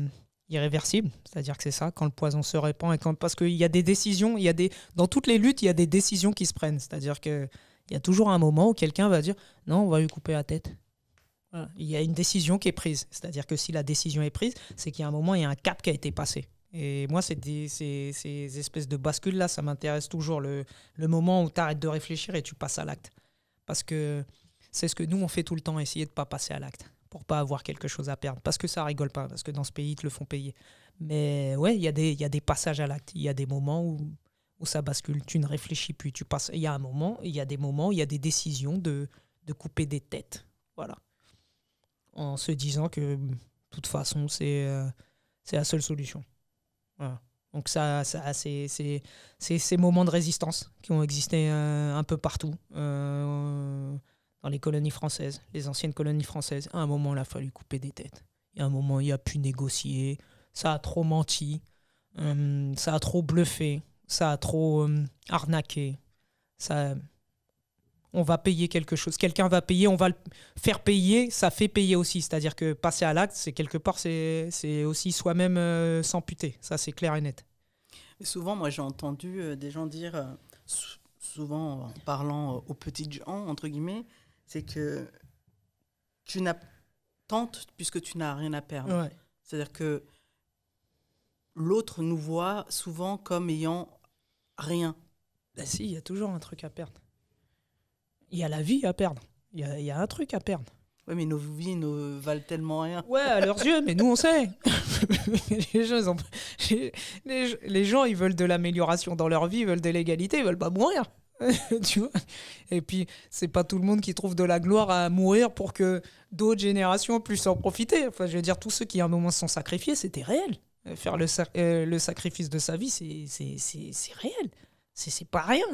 irréversible. C'est-à-dire que c'est ça, quand le poison se répand. Parce qu'il y a des décisions, dans toutes les luttes, il y a des décisions qui se prennent. C'est-à-dire qu'il y a toujours un moment où quelqu'un va dire « Non, on va lui couper la tête ». Voilà. Il y a une décision qui est prise. C'est-à-dire que si la décision est prise, c'est qu'il y a un moment, il y a un cap qui a été passé. Et moi, ces espèces de bascules-là, ça m'intéresse toujours. Le moment où tu arrêtes de réfléchir et tu passes à l'acte. Parce que c'est ce que nous, on fait tout le temps, essayer de ne pas passer à l'acte pour ne pas avoir quelque chose à perdre. Parce que ça rigole pas, parce que dans ce pays, ils te le font payer. Mais ouais, il y a des passages à l'acte. Il y a des moments où ça bascule. Tu ne réfléchis plus. Tu passes. Il y a des moments où il y a des décisions de couper des têtes. Voilà. En se disant que, de toute façon, c'est la seule solution. Voilà. Donc ça c'est ces moments de résistance qui ont existé un peu partout, dans les colonies françaises, les anciennes colonies françaises. À un moment, il a fallu couper des têtes. Il y a un moment, il a pu négocier. Ça a trop menti, ça a trop bluffé, ça a trop arnaqué. On va payer quelque chose. Quelqu'un va payer, on va le faire payer, ça fait payer aussi. C'est-à-dire que passer à l'acte, c'est quelque part, c'est aussi soi-même s'amputer. Ça, c'est clair et net. Et souvent, moi, j'ai entendu des gens dire, souvent en parlant aux petites gens, entre guillemets, c'est que tu tentes puisque tu n'as rien à perdre. Ouais. C'est-à-dire que l'autre nous voit souvent comme ayant rien. Ben si, il y a toujours un truc à perdre. Il y a la vie à perdre. Il y a un truc à perdre. Oui, mais nos vies ne valent tellement rien. Ouais, à leurs yeux, mais nous, on sait. Les gens, ils veulent de l'amélioration dans leur vie, ils veulent de l'égalité, ils veulent pas mourir. Tu vois, et puis, c'est pas tout le monde qui trouve de la gloire à mourir pour que d'autres générations puissent en profiter. Enfin, je veux dire, tous ceux qui, à un moment, se sont sacrifiés, c'était réel. Faire le sacrifice de sa vie, c'est réel. C'est pas rien.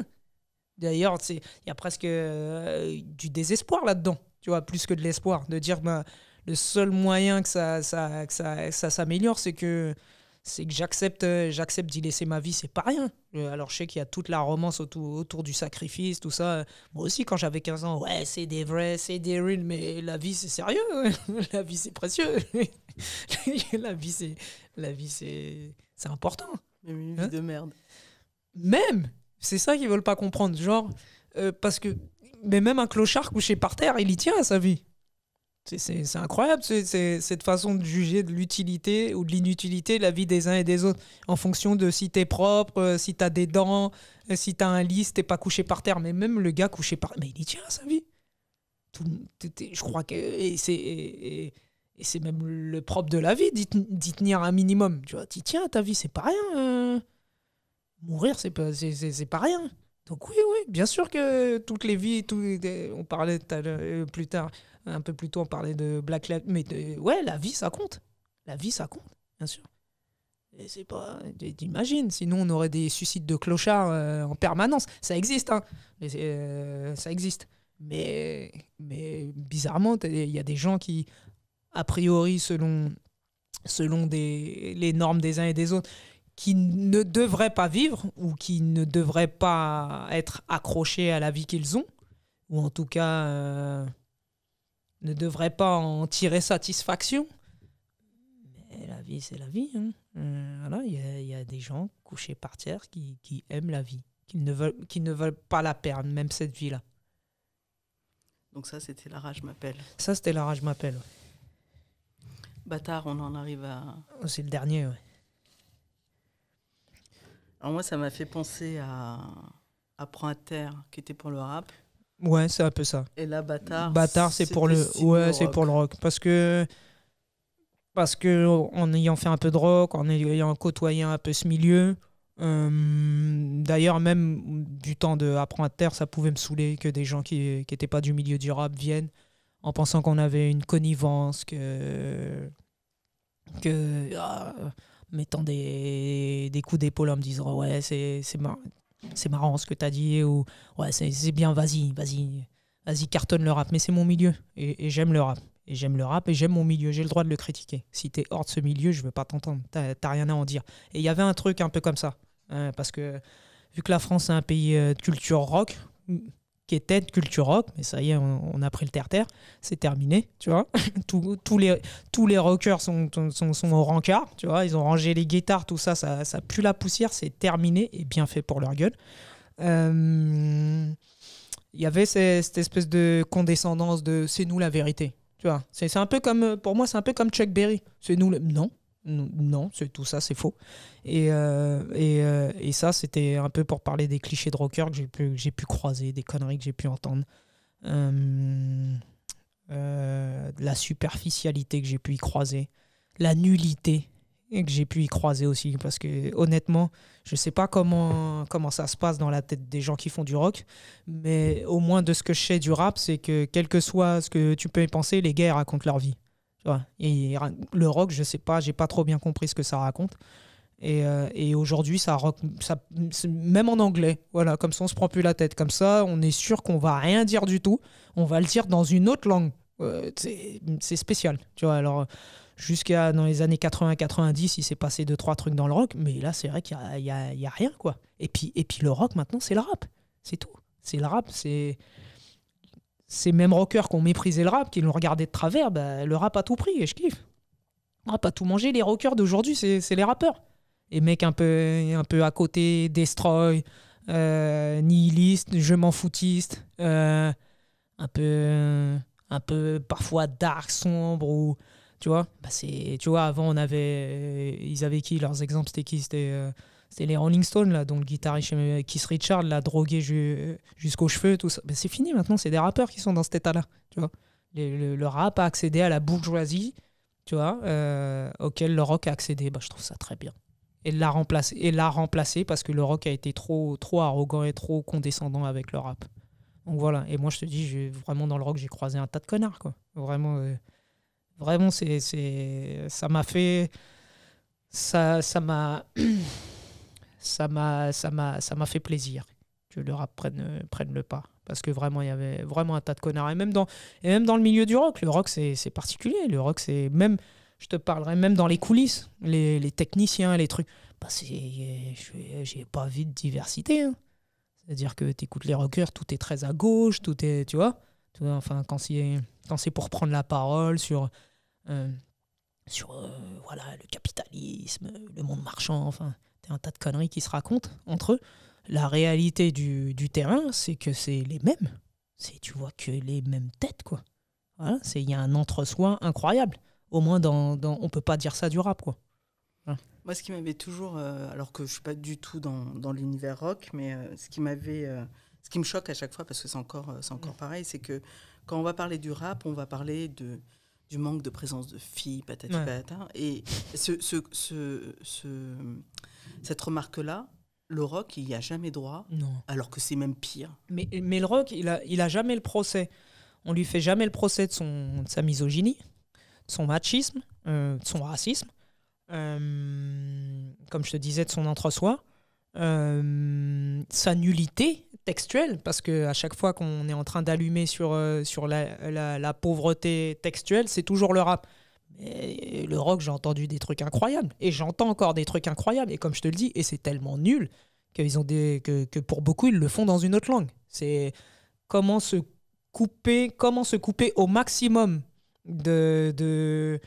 D'ailleurs, il y a presque du désespoir là-dedans, tu vois, plus que de l'espoir. De dire, bah, le seul moyen que ça s'améliore, c'est que j'accepte d'y laisser ma vie, c'est pas rien. Alors, je sais qu'il y a toute la romance autour du sacrifice, tout ça. Moi aussi, quand j'avais 15 ans, ouais, c'est des vrais, c'est des real, mais la vie, c'est sérieux. La vie, c'est précieux. La vie, c'est important. Même une vie de merde. Même! C'est ça qu'ils veulent pas comprendre, genre, parce que, mais même un clochard couché par terre, il y tient à sa vie. C'est incroyable, cette façon de juger de l'utilité ou de l'inutilité de la vie des uns et des autres, en fonction de si t'es propre, si t'as des dents, si t'as un lit, si t'es pas couché par terre. Mais même le gars couché par terre, mais il y tient à sa vie. Je crois que c'est même le propre de la vie, d'y tenir un minimum. Tu vois, t'y tiens à ta vie, c'est pas rien. Mourir, c'est pas rien. Donc oui, bien sûr que toutes les vies, on parlait plus tard, un peu plus tôt, on parlait de Black Lives, mais ouais, la vie, ça compte. La vie, ça compte, bien sûr. Et c'est pas... T'imagines, sinon on aurait des suicides de clochards en permanence. Ça existe, hein. Ça existe. Mais bizarrement, il y a des gens qui, a priori, selon les normes des uns et des autres, qui ne devraient pas vivre ou qui ne devraient pas être accrochés à la vie qu'ils ont, ou en tout cas ne devraient pas en tirer satisfaction. Mais la vie, c'est la vie. Hein. Voilà, y a des gens couchés par terre qui aiment la vie, qui ne veulent pas la perdre, même cette vie-là. Donc ça, c'était La Rage m'appelle. Ça, c'était La Rage m'appelle. Bâtard, on en arrive à... Oh, c'est le dernier, ouais. Alors moi, ça m'a fait penser à Prends à terre, qui était pour le rap. Ouais, c'est un peu ça. Et là, Bâtard, c'est pour le rock. Parce que en ayant fait un peu de rock, en ayant côtoyé un peu ce milieu, d'ailleurs, même du temps de Prends à terre, ça pouvait me saouler que des gens qui n'étaient pas du milieu du rap viennent en pensant qu'on avait une connivence, mettant des coups d'épaule en me disant « Ouais, c'est marrant ce que t'as dit » ou « Ouais, c'est bien, vas-y, cartonne le rap. » Mais c'est mon milieu et j'aime le rap. Et j'aime le rap et j'aime mon milieu. J'ai le droit de le critiquer. Si t'es hors de ce milieu, je veux pas t'entendre. T'as rien à en dire. Et il y avait un truc un peu comme ça. Parce que vu que la France est un pays culture rock, qui était de culture rock, mais ça y est, on a pris le terre-terre, c'est terminé, tu vois. tous les rockers sont au rencard, tu vois, ils ont rangé les guitares, tout ça, ça pue la poussière, c'est terminé, et bien fait pour leur gueule. Il y avait cette espèce de condescendance de « c'est nous la vérité », tu vois. C'est un peu comme, pour moi, c'est un peu comme Chuck Berry. C'est nous, non, c'est tout ça, c'est faux. Et ça, c'était un peu pour parler des clichés de rockers que j'ai pu croiser, des conneries que j'ai pu entendre, de la superficialité que j'ai pu y croiser, la nullité que j'ai pu y croiser aussi, parce que honnêtement, je sais pas comment ça se passe dans la tête des gens qui font du rock, mais au moins de ce que je sais du rap, c'est que quel que soit ce que tu peux y penser, les gars ils racontent leur vie. Et le rock, je sais pas, j'ai pas trop bien compris ce que ça raconte. Et aujourd'hui, ça, même en anglais, voilà, comme ça on se prend plus la tête, comme ça on est sûr qu'on va rien dire du tout, on va le dire dans une autre langue. C'est spécial, tu vois. Alors jusqu'à dans les années 80-90, il s'est passé 2-3 trucs dans le rock, mais là c'est vrai qu'il y a rien, quoi. Et puis le rock maintenant c'est le rap, c'est tout, c'est le rap, c'est... Ces mêmes rockers qui ont méprisé le rap, qui l'ont regardé de travers, bah, le rap à tout prix, et je kiffe. Le rap à tout manger, les rockers d'aujourd'hui, c'est les rappeurs. Les mecs un peu à côté, destroy, nihiliste, je m'en foutiste, un peu parfois dark, sombre, ou tu vois, bah c'est, tu vois, avant on avait, ils avaient qui, leurs exemples, c'était qui, c'était les Rolling Stones, là, dont le guitariste Keith Richard l'a drogué jusqu'aux cheveux, tout ça. Ben, c'est fini maintenant, c'est des rappeurs qui sont dans cet état-là. Tu vois, le rap a accédé à la bourgeoisie, tu vois, auquel le rock a accédé. Ben, je trouve ça très bien. Et l'a remplacé parce que le rock a été trop arrogant et trop condescendant avec le rap. Donc voilà. Et moi, je te dis, vraiment, dans le rock, j'ai croisé un tas de connards, quoi. Vraiment, vraiment ça m'a fait... Ça m'a fait plaisir que le rap prenne le pas, parce que vraiment il y avait vraiment un tas de connards, et même dans le milieu du rock. Le rock c'est particulier, le rock c'est, même je te parlerai même dans les coulisses, les techniciens, les trucs, bah j'ai pas vu de diversité, hein. C'est-à-dire que t'écoutes les rockers, tout est très à gauche, tout est, tu vois enfin quand c'est pour prendre la parole sur voilà, le capitalisme, le monde marchand, enfin un tas de conneries qui se racontent entre eux. La réalité du terrain, c'est que c'est les mêmes. Tu vois que les mêmes têtes, quoi. Voilà, y a un entre-soi incroyable. Au moins, on ne peut pas dire ça du rap, quoi. Voilà. Moi, ce qui m'avait toujours... alors que je ne suis pas du tout dans l'univers rock, mais ce qui me choque à chaque fois, parce que c'est encore pareil, c'est que quand on va parler du rap, on va parler du manque de présence de filles, patati patata. Et cette remarque-là, le rock, il n'y a jamais droit, non. Alors que c'est même pire. Mais le rock, il a jamais le procès. On lui fait jamais le procès de sa misogynie, de son machisme, de son racisme, comme je te disais, de son entre-soi, sa nullité textuelle, parce qu'à chaque fois qu'on est en train d'allumer sur la pauvreté textuelle, c'est toujours le rap. Et le rock, j'ai entendu des trucs incroyables, et j'entends encore des trucs incroyables, et comme je te le dis, et c'est tellement nul que pour beaucoup ils le font dans une autre langue. C'est comment se couper au maximum de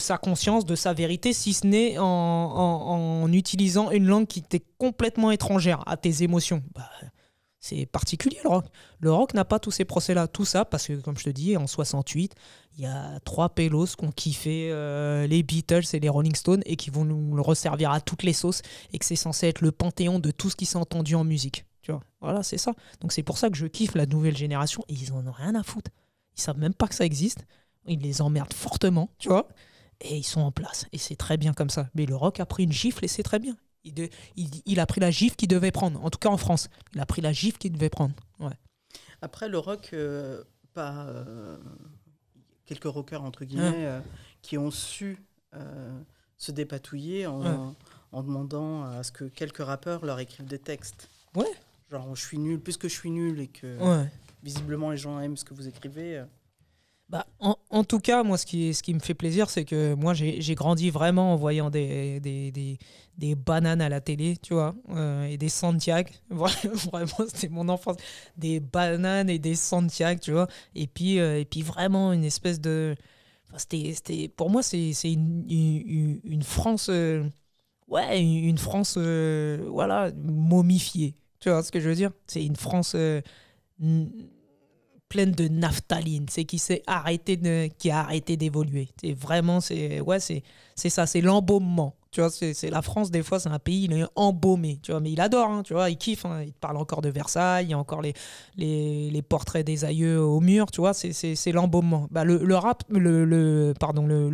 sa conscience, de sa vérité, si ce n'est en utilisant une langue qui t'est complètement étrangère à tes émotions. Bah, c'est particulier, le rock. Le rock n'a pas tous ces procès-là. Tout ça, parce que, comme je te dis, en 68, il y a 3 pélos qui ont kiffé les Beatles et les Rolling Stones, et qui vont nous le resservir à toutes les sauces, et que c'est censé être le panthéon de tout ce qui s'est entendu en musique. Tu vois, voilà, c'est ça. Donc c'est pour ça que je kiffe la nouvelle génération, et ils en ont rien à foutre. Ils savent même pas que ça existe. Ils les emmerdent fortement, tu vois, et ils sont en place. Et c'est très bien comme ça. Mais le rock a pris une gifle, et c'est très bien. Il a pris la gifle qu'il devait prendre, en tout cas en France. Il a pris la gifle qu'il devait prendre. Ouais. Après, le rock, quelques rockers, entre guillemets, qui ont su se dépatouiller en demandant à ce que quelques rappeurs leur écrivent des textes. Ouais. Genre, je suis nul, puisque je suis nul, et que visiblement les gens aiment ce que vous écrivez. Bah, en tout cas, moi, ce qui me fait plaisir, c'est que moi, j'ai grandi vraiment en voyant des bananes à la télé, tu vois, et des Santiago. Vraiment, c'était mon enfance. Des bananes et des Santiago, tu vois. Et puis vraiment, une espèce de... Enfin, pour moi, c'est une France... ouais, une France, voilà, momifiée. Tu vois ce que je veux dire? C'est une France... pleine de naphtaline, c'est qui a arrêté d'évoluer. C'est vraiment, c'est ça, c'est l'embaumement. Tu vois, c'est la France, des fois, c'est un pays, il est embaumé. Tu vois, mais il adore, hein, tu vois, il kiffe. Hein, il parle encore de Versailles, il y a encore les portraits des aïeux au mur. Tu vois, c'est l'embaumement. Bah, le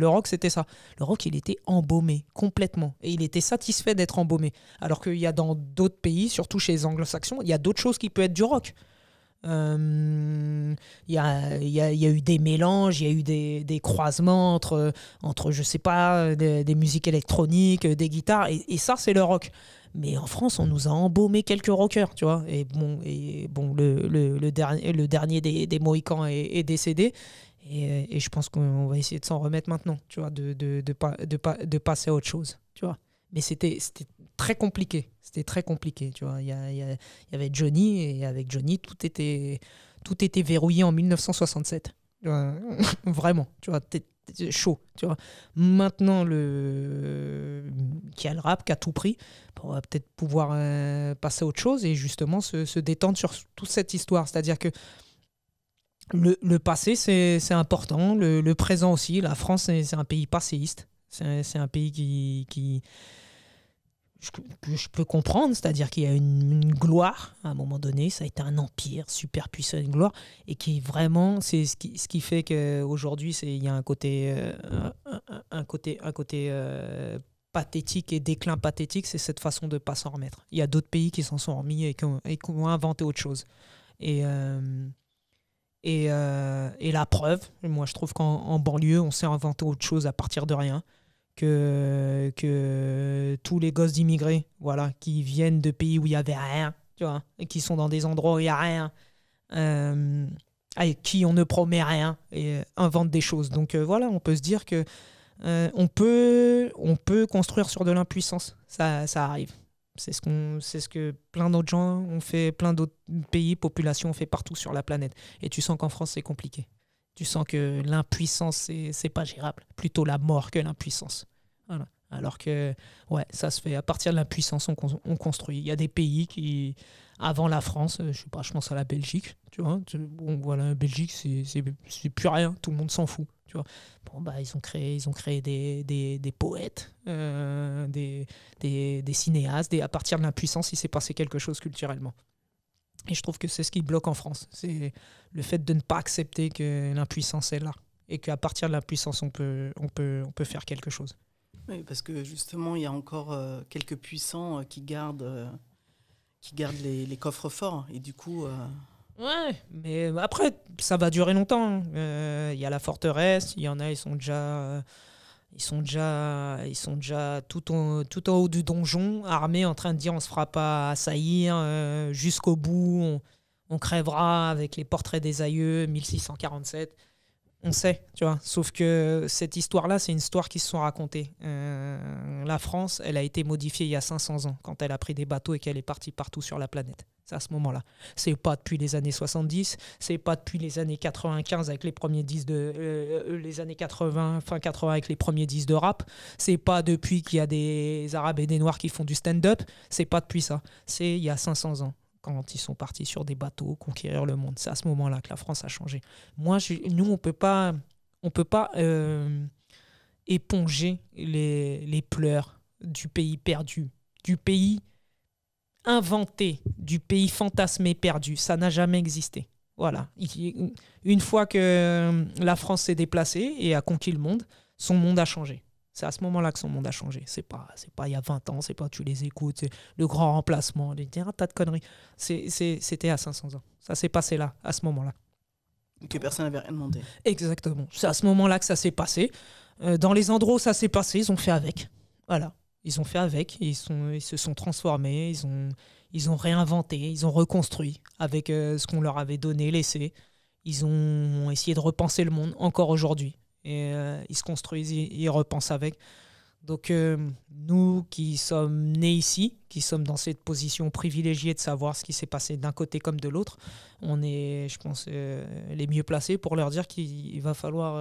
rock, c'était ça. Le rock, il était embaumé complètement et il était satisfait d'être embaumé. Alors qu'il y a dans d'autres pays, surtout chez les anglo-saxons, il y a d'autres choses qui peuvent être du rock. Il y a eu des mélanges, il y a eu des croisements entre je sais pas, des musiques électroniques, des guitares, et ça, c'est le rock. Mais en France, on nous a embaumé quelques rockers, tu vois. Et bon, le dernier des Mohicans est décédé, et je pense qu'on va essayer de s'en remettre maintenant, tu vois, de passer à autre chose, tu vois. Mais c'était très compliqué. C'était très compliqué, tu vois. Il y avait Johnny, et avec Johnny, tout était verrouillé en 1967. Vraiment, tu vois, t'es chaud, tu vois. Maintenant, qui a le rap, qui a tout pris, on va peut-être pouvoir passer à autre chose et justement se détendre sur toute cette histoire. C'est-à-dire que le passé, c'est important, le présent aussi. La France, c'est un pays passéiste. C'est un pays que je peux comprendre, c'est-à-dire qu'il y a une gloire, à un moment donné, ça a été un empire super puissant, une gloire, et qui vraiment, c'est ce qui fait qu'aujourd'hui, il y a un côté pathétique et déclin pathétique, c'est cette façon de ne pas s'en remettre. Il y a d'autres pays qui s'en sont remis et qui ont inventé autre chose. Et la preuve, moi je trouve qu'en banlieue, on s'est inventé autre chose à partir de rien, que tous les gosses d'immigrés, voilà, qui viennent de pays où il n'y avait rien, tu vois, et qui sont dans des endroits où il n'y a rien, avec qui on ne promet rien, et inventent des choses. Donc voilà, on peut se dire que on peut construire sur de l'impuissance, ça arrive. C'est ce que plein d'autres gens ont fait, plein d'autres pays, populations ont fait partout sur la planète. Et tu sens qu'en France, c'est compliqué. Tu sens que l'impuissance, c'est pas gérable. Plutôt la mort que l'impuissance. Voilà. Alors que, ouais, ça se fait. À partir de l'impuissance, on construit. Il y a des pays qui, avant la France, je sais pas, je pense à la Belgique. Tu vois, bon, voilà, la Belgique, c'est plus rien. Tout le monde s'en fout. Tu vois. Bon, bah, ils ont créé des poètes, des cinéastes. À partir de l'impuissance, il s'est passé quelque chose culturellement. Et je trouve que c'est ce qui bloque en France. C'est le fait de ne pas accepter que l'impuissance est là et qu'à partir de l'impuissance, on peut faire quelque chose. Oui, parce que justement, il y a encore quelques puissants qui gardent les coffres forts. Et du coup... Ouais, mais après, ça va durer longtemps. Il y a la forteresse, il y en a, ils sont déjà tout en haut du donjon, armés, en train de dire on se fera pas assaillir jusqu'au bout, on crèvera avec les portraits des aïeux, 1647. On sait, tu vois. Sauf que cette histoire-là, c'est une histoire qui se sont racontées. La France, elle a été modifiée il y a 500 ans, quand elle a pris des bateaux et qu'elle est partie partout sur la planète. C'est à ce moment-là. C'est pas depuis les années 70, c'est pas depuis les années 95 avec les premiers disques les années 80, fin 80 avec les premiers disques de rap, c'est pas depuis qu'il y a des Arabes et des Noirs qui font du stand-up, c'est pas depuis ça. C'est il y a 500 ans, quand ils sont partis sur des bateaux conquérir le monde. C'est à ce moment-là que la France a changé. Moi, nous, on peut pas éponger les pleurs du pays perdu, du pays inventé, du pays fantasmé perdu. Ça n'a jamais existé. Voilà. Une fois que la France s'est déplacée et a conquis le monde, son monde a changé. C'est à ce moment-là que son monde a changé. C'est pas il y a 20 ans, c'est pas tu les écoutes, c'est le grand remplacement, les un tas de conneries. C'était à 500 ans. Ça s'est passé là, à ce moment-là. Que personne n'avait rien demandé. Exactement. C'est à ce moment-là que ça s'est passé. Dans les endroits où ça s'est passé, ils ont fait avec. Voilà. Ils ont fait avec, ils se sont transformés, ils ont réinventé, ils ont reconstruit avec ce qu'on leur avait donné, laissé. Ils ont essayé de repenser le monde encore aujourd'hui. Et ils se construisent, ils repensent avec. Donc nous qui sommes nés ici, qui sommes dans cette position privilégiée de savoir ce qui s'est passé d'un côté comme de l'autre, on est, je pense, les mieux placés pour leur dire qu'il va falloir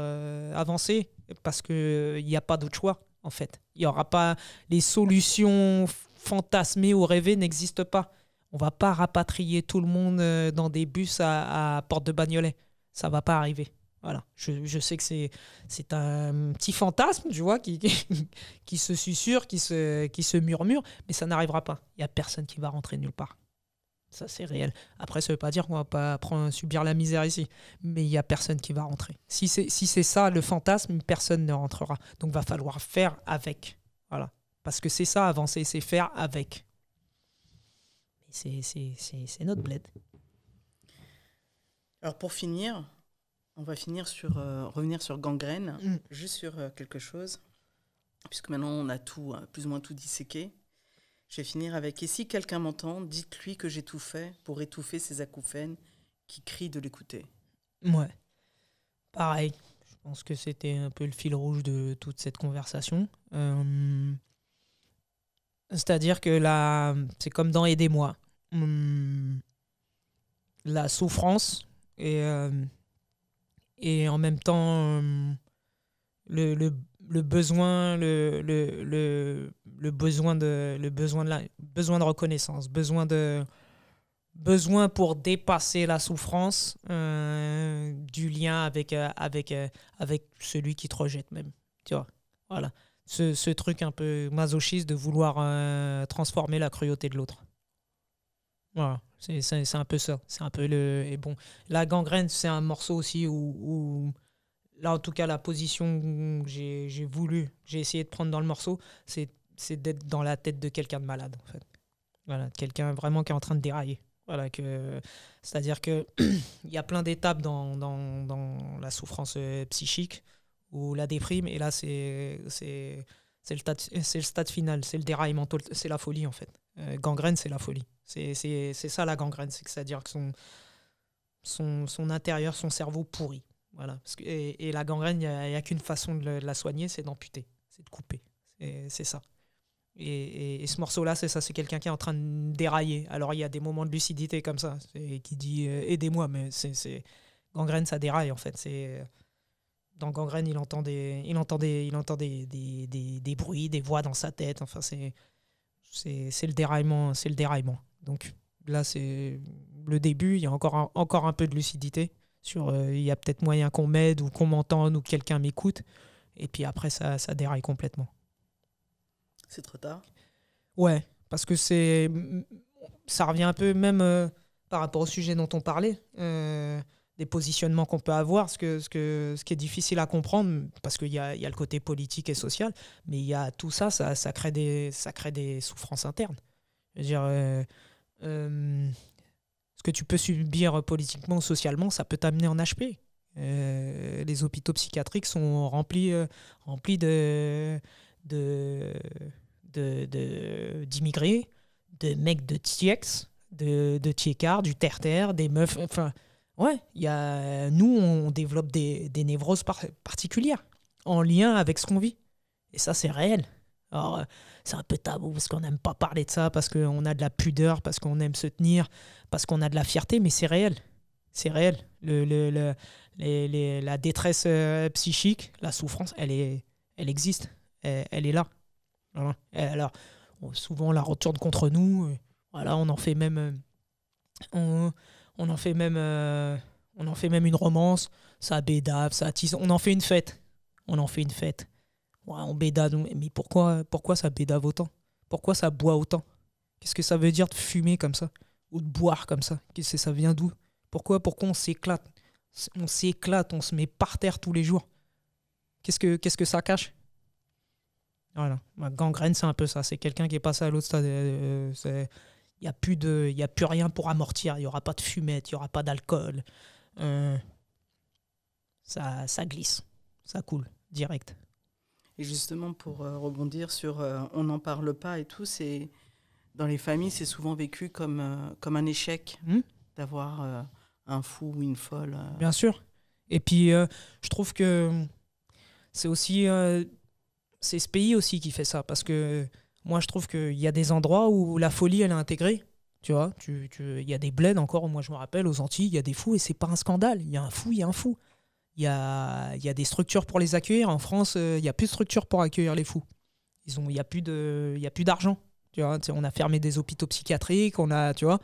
avancer parce qu'il n'y a pas d'autre choix, en fait. Il n'y aura pas... Les solutions fantasmées ou rêvées n'existent pas. On ne va pas rapatrier tout le monde dans des bus à Porte de Bagnolet. Ça ne va pas arriver. Voilà. Je sais que c'est un petit fantasme, tu vois, qui se susurre, qui se murmure, mais ça n'arrivera pas. Il n'y a personne qui va rentrer nulle part. Ça, c'est réel. Après, ça ne veut pas dire qu'on ne va pas subir la misère ici, mais il n'y a personne qui va rentrer. Si c'est ça, le fantasme, personne ne rentrera. Donc, il va falloir faire avec. Voilà. Parce que c'est ça, avancer, c'est faire avec. C'est notre bled. Alors, pour finir... On va finir sur, revenir sur Gangrène, juste sur quelque chose, puisque maintenant on a tout, plus ou moins tout disséqué. Je vais finir avec « Et si quelqu'un m'entend, dites-lui que j'ai tout fait pour étouffer ces acouphènes qui crient de l'écouter. » Ouais, pareil. Je pense que c'était un peu le fil rouge de toute cette conversation. C'est-à-dire que là, c'est comme dans « Aidez-moi ». La souffrance et en même temps le besoin de reconnaissance, besoin pour dépasser la souffrance, du lien avec celui qui te rejette même, tu vois. Voilà, ce truc un peu masochiste de vouloir transformer la cruauté de l'autre. Voilà, c'est un peu ça. C'est un peu le... Et bon, la Gangrène, c'est un morceau aussi où là, en tout cas, la position que j'ai essayé de prendre dans le morceau, c'est d'être dans la tête de quelqu'un de malade, en fait. Voilà, quelqu'un vraiment qui est en train de dérailler. Voilà, c'est-à-dire que il y a plein d'étapes dans la souffrance psychique ou la déprime, et là, c'est le stade final, c'est le déraillement, c'est la folie, en fait. Gangrène, c'est la folie. C'est ça la gangrène, c'est-à-dire que son intérieur, son cerveau pourri. Voilà. Et la gangrène, il n'y a qu'une façon de la soigner, c'est d'amputer, c'est de couper. C'est ça. Et ce morceau-là, c'est ça, c'est quelqu'un qui est en train de dérailler. Alors il y a des moments de lucidité comme ça, qui dit aidez-moi, mais gangrène, ça déraille en fait. Dans Gangrène, il entend des bruits, des voix dans sa tête. Enfin, c'est le déraillement, c'est le déraillement. Donc là, c'est le début. Il y a encore un peu de lucidité. Il y a peut-être moyen qu'on m'aide ou qu'on m'entende ou que quelqu'un m'écoute. Et puis après, ça déraille complètement. C'est trop tard. Ouais, parce que ça revient un peu même par rapport au sujet dont on parlait, des positionnements qu'on peut avoir, ce qui est difficile à comprendre, parce qu'il y a le côté politique et social, mais il y a tout ça, ça crée des souffrances internes. Je veux dire, ce que tu peux subir politiquement ou socialement, ça peut t'amener en HP. Les hôpitaux psychiatriques sont remplis d'immigrés, de mecs de TIEX, de TIECAR, du terre-terre, des meufs... Enfin, ouais, nous, on développe des névroses particulières en lien avec ce qu'on vit. Et ça, c'est réel. Alors, c'est un peu tabou parce qu'on n'aime pas parler de ça, parce qu'on a de la pudeur, parce qu'on aime se tenir, parce qu'on a de la fierté, mais c'est réel. C'est réel. La détresse psychique, la souffrance, elle existe. Elle est là. Voilà. Alors, souvent, on la retourne contre nous. Voilà, on en fait même... On en fait même une romance, ça bédave, ça tisse, on en fait une fête. Ouais, on bédave, mais pourquoi ça bédave autant? Pourquoi ça boit autant? Qu'est-ce que ça veut dire de fumer comme ça? Ou de boire comme ça? Qu'est-ce que ça vient d'où? Pourquoi on s'éclate? On se met par terre tous les jours. Qu'est-ce que ça cache? Voilà, ma gangrène, c'est un peu ça. C'est quelqu'un qui est passé à l'autre stade. Il n'y a plus rien pour amortir. Il n'y aura pas de fumette, il n'y aura pas d'alcool. Ça glisse, ça coule, direct. Et justement, pour rebondir sur « on n'en parle pas » et tout, dans les familles, c'est souvent vécu comme un échec d'avoir un fou ou une folle. Bien sûr. Et puis, je trouve que c'est aussi... c'est ce pays aussi qui fait ça. Parce que moi, je trouve qu'il y a des endroits où la folie, elle est intégrée. Tu vois, il y a des bleds encore, moi je me rappelle, aux Antilles, il y a des fous et c'est pas un scandale. Il y a un fou, il y a un fou. Il y a des structures pour les accueillir. En France, il n'y a plus de structures pour accueillir les fous. Il n'y a plus d'argent. Tu vois, on a fermé des hôpitaux psychiatriques, on a, tu vois.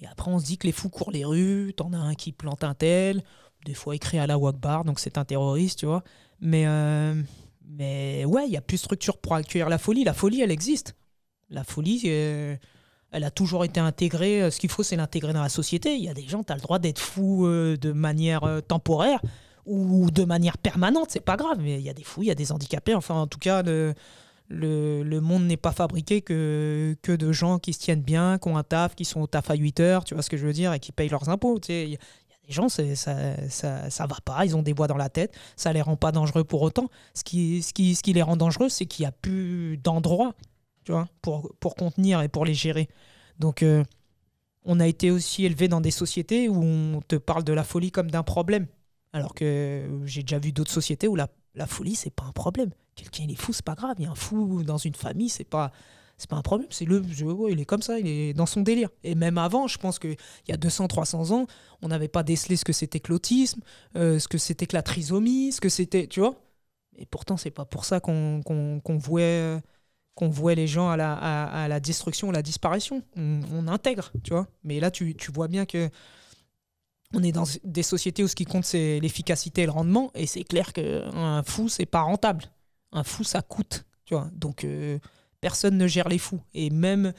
Et après, on se dit que les fous courent les rues, t'en as un qui plante un tel, des fois il crie à la Wakbar, donc c'est un terroriste, tu vois. Mais ouais, il n'y a plus de structure pour accueillir la folie. La folie, elle existe. La folie, elle a toujours été intégrée. Ce qu'il faut, c'est l'intégrer dans la société. Il y a des gens, tu as le droit d'être fou de manière temporaire ou de manière permanente. C'est pas grave, mais il y a des fous, il y a des handicapés. Enfin, en tout cas, le monde n'est pas fabriqué que de gens qui se tiennent bien, qui ont un taf, qui sont au taf à 8 heures, tu vois ce que je veux dire, et qui payent leurs impôts. Tu sais. Il y a des gens, ça va pas, ils ont des voix dans la tête, ça les rend pas dangereux pour autant. Ce qui les rend dangereux, c'est qu'il n'y a plus d'endroits, tu vois, pour contenir et pour les gérer. Donc, on a été aussi élevé dans des sociétés où on te parle de la folie comme d'un problème. Alors que j'ai déjà vu d'autres sociétés où la folie, c'est pas un problème. Quelqu'un, il est fou, c'est pas grave. Il y a un fou dans une famille, c'est pas un problème. Il est comme ça, il est dans son délire. Et même avant, je pense qu'il y a 200, 300 ans, on n'avait pas décelé ce que c'était que l'autisme, ce que c'était que la trisomie, ce que c'était, tu vois. Et pourtant, c'est pas pour ça qu'on vouait les gens à la destruction, à la disparition. On intègre, tu vois. Mais là, tu vois bien que on est dans des sociétés où ce qui compte, c'est l'efficacité et le rendement. Et c'est clair qu'un fou, c'est pas rentable. Un fou, ça coûte, tu vois. Donc, personne ne gère les fous. Et même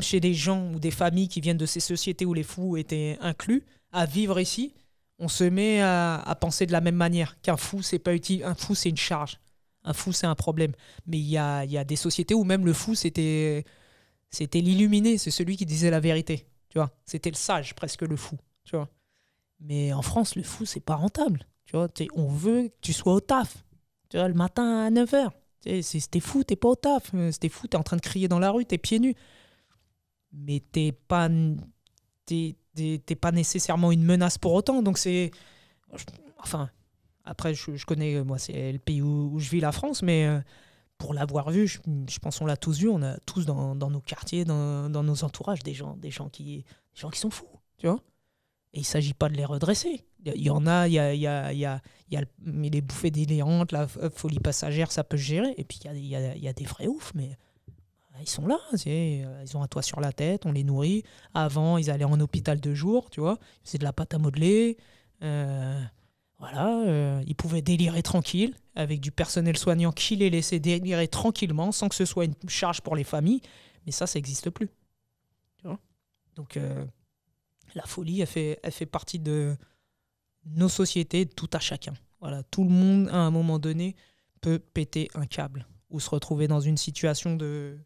chez des gens ou des familles qui viennent de ces sociétés où les fous étaient inclus, à vivre ici, on se met à penser de la même manière. Qu'un fou, c'est pas utile. Un fou, c'est une charge. Un fou, c'est un problème. Mais il y a des sociétés où même le fou, c'était l'illuminé, c'est celui qui disait la vérité. Tu vois, c'était le sage, presque le fou. Tu vois. Mais en France, le fou, c'est pas rentable. Tu vois, on veut que tu sois au taf. Tu vois, le matin à 9h. T'es fou, t'es pas au taf. T'es fou, t'es en train de crier dans la rue, t'es pieds nus. Mais t'es pas nécessairement une menace pour autant. Donc c'est... Enfin... Après, je connais, moi, c'est le pays où je vis, la France, mais pour l'avoir vu, je pense qu'on l'a tous vu, on a tous dans nos quartiers, dans nos entourages, des gens qui sont fous, tu vois. Et il ne s'agit pas de les redresser. Il y en a, il y a les bouffées délirantes, la folie passagère, ça peut se gérer. Et puis, il y a des vrais oufs, mais ils sont là, ils ont un toit sur la tête, on les nourrit. Avant, ils allaient en hôpital 2 jours, tu vois. Ils faisaient de la pâte à modeler. Voilà, ils pouvaient délirer tranquille, avec du personnel soignant qui les laissait délirer tranquillement, sans que ce soit une charge pour les familles. Mais ça n'existe plus. Tu vois ? Donc, la folie, elle fait partie de nos sociétés, tout à chacun. Voilà, tout le monde, à un moment donné, peut péter un câble ou se retrouver dans une situation de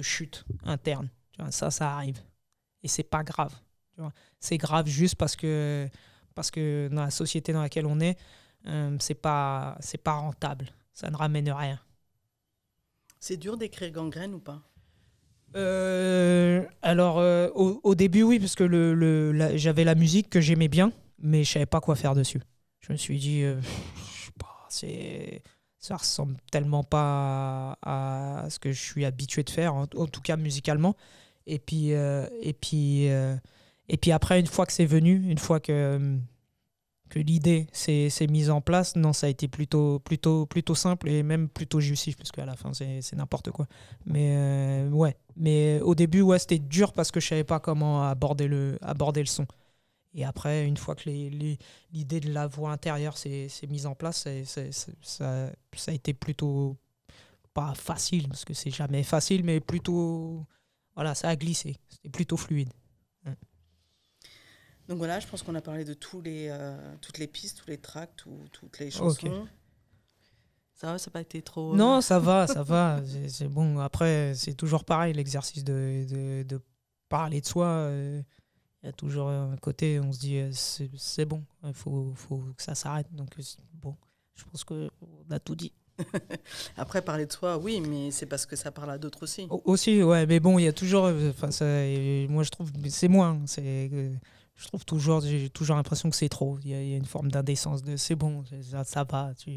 chute interne. Tu vois, ça arrive. Et c'est pas grave. Tu vois ? C'est grave juste parce que dans la société dans laquelle on est, c'est pas rentable. Ça ne ramène rien. C'est dur d'écrire Gangrène ou pas ? Alors, au début, oui, parce que j'avais la musique que j'aimais bien, mais je savais pas quoi faire dessus. Je me suis dit, je sais pas, ça ressemble tellement pas à ce que je suis habitué de faire, en tout cas musicalement. Et puis après, une fois que c'est venu, une fois que l'idée s'est mise en place, non, ça a été plutôt simple et même plutôt jouissif, parce qu'à la fin, c'est n'importe quoi. Mais ouais, mais au début, ouais, c'était dur parce que je savais pas comment aborder le son. Et après, une fois que l'idée de la voix intérieure s'est mise en place, ça a été plutôt pas facile, parce que c'est jamais facile, mais plutôt, voilà, ça a glissé. C'était plutôt fluide. Donc voilà, je pense qu'on a parlé de toutes les pistes, tous les tracks, toutes les chansons. Okay. Ça va, ça n'a pas été trop... Non, ça va, ça va. C'est bon, après, c'est toujours pareil, l'exercice de parler de soi. Il y a toujours un côté, on se dit, c'est bon, il faut que ça s'arrête. Donc bon, je pense qu'on a tout dit. Après, parler de soi, oui, mais c'est parce que ça parle à d'autres aussi. Aussi, ouais, mais bon, il y a toujours... Moi, je trouve, c'est moi, hein, c'est... je trouve toujours, j'ai toujours l'impression que c'est trop. Il y a une forme d'indécence de c'est bon, ça va. Tu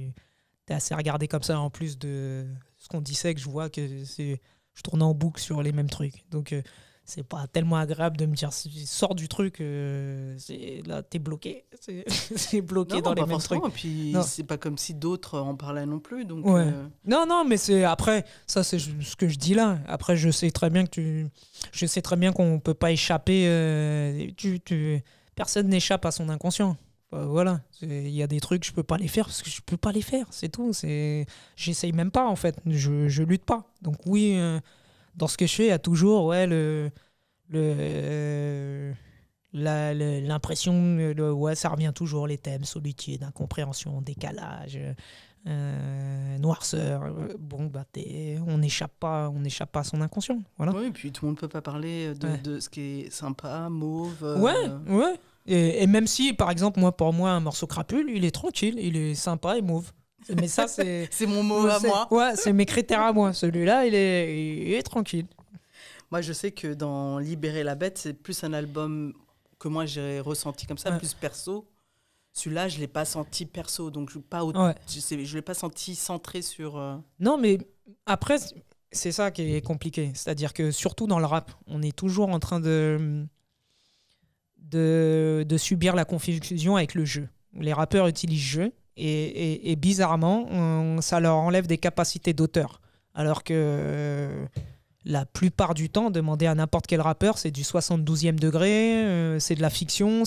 es assez regardé comme ça en plus de ce qu'on disait, que je vois que je tourne en boucle sur les mêmes trucs. Donc, c'est pas tellement agréable de me dire sors du truc, là t'es bloqué, c'est bloqué non, dans les mêmes trucs. Et puis non. C'est pas comme si d'autres en parlaient non plus. Donc ouais. Non, mais c'est après ça, c'est ce que je dis là. Après, je sais très bien que je sais très bien qu'on peut pas échapper. Personne n'échappe à son inconscient. Voilà, il y a des trucs je peux pas les faire parce que je peux pas les faire. C'est tout. J'essaye même pas en fait. Je lutte pas. Donc oui. Dans ce que je fais, il y a toujours l'impression, ça revient toujours, les thèmes, solitude, incompréhension, décalage, noirceur. On n'échappe pas à son inconscient. Voilà. Oui, et puis tout le monde ne peut pas parler de ce qui est sympa, mauve. Ouais. Et même si, par exemple, pour moi, un morceau crapule, il est tranquille, il est sympa et mauve. Mais ça, c'est mon mot à moi. Ouais, c'est mes critères à moi. Celui-là, il est tranquille. Moi, je sais que dans Libérer la bête, c'est plus un album que moi j'ai ressenti comme ça, plus perso. Celui-là, je l'ai pas senti perso, donc je l'ai pas senti centré sur. Non, mais après, c'est ça qui est compliqué. C'est-à-dire que surtout dans le rap, on est toujours en train de subir la confusion avec le jeu. Les rappeurs utilisent jeu. Et bizarrement, ça leur enlève des capacités d'auteur. Alors que la plupart du temps, demander à n'importe quel rappeur, c'est du 72e degré, c'est de la fiction.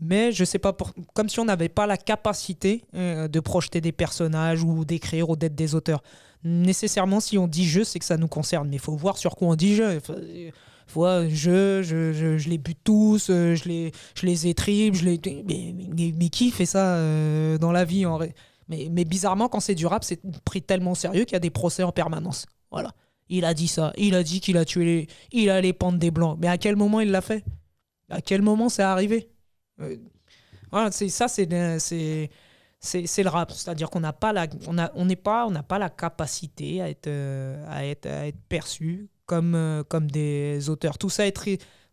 Mais je sais pas, comme si on n'avait pas la capacité de projeter des personnages ou d'écrire ou d'être des auteurs. Nécessairement, si on dit « je », c'est que ça nous concerne. Mais il faut voir sur quoi on dit « je ». Je les bute tous, je les étripe, mais qui fait ça dans la vie en vrai? Mais bizarrement, quand c'est du rap, c'est pris tellement au sérieux qu'il y a des procès en permanence. Voilà. Il a dit ça, il a dit qu'il a tué il allait pendre des blancs. Mais à quel moment il l'a fait? À quel moment c'est arrivé? Voilà, c'est le rap, c'est-à-dire qu'on n'a pas la capacité à être perçu comme des auteurs. Tout ça est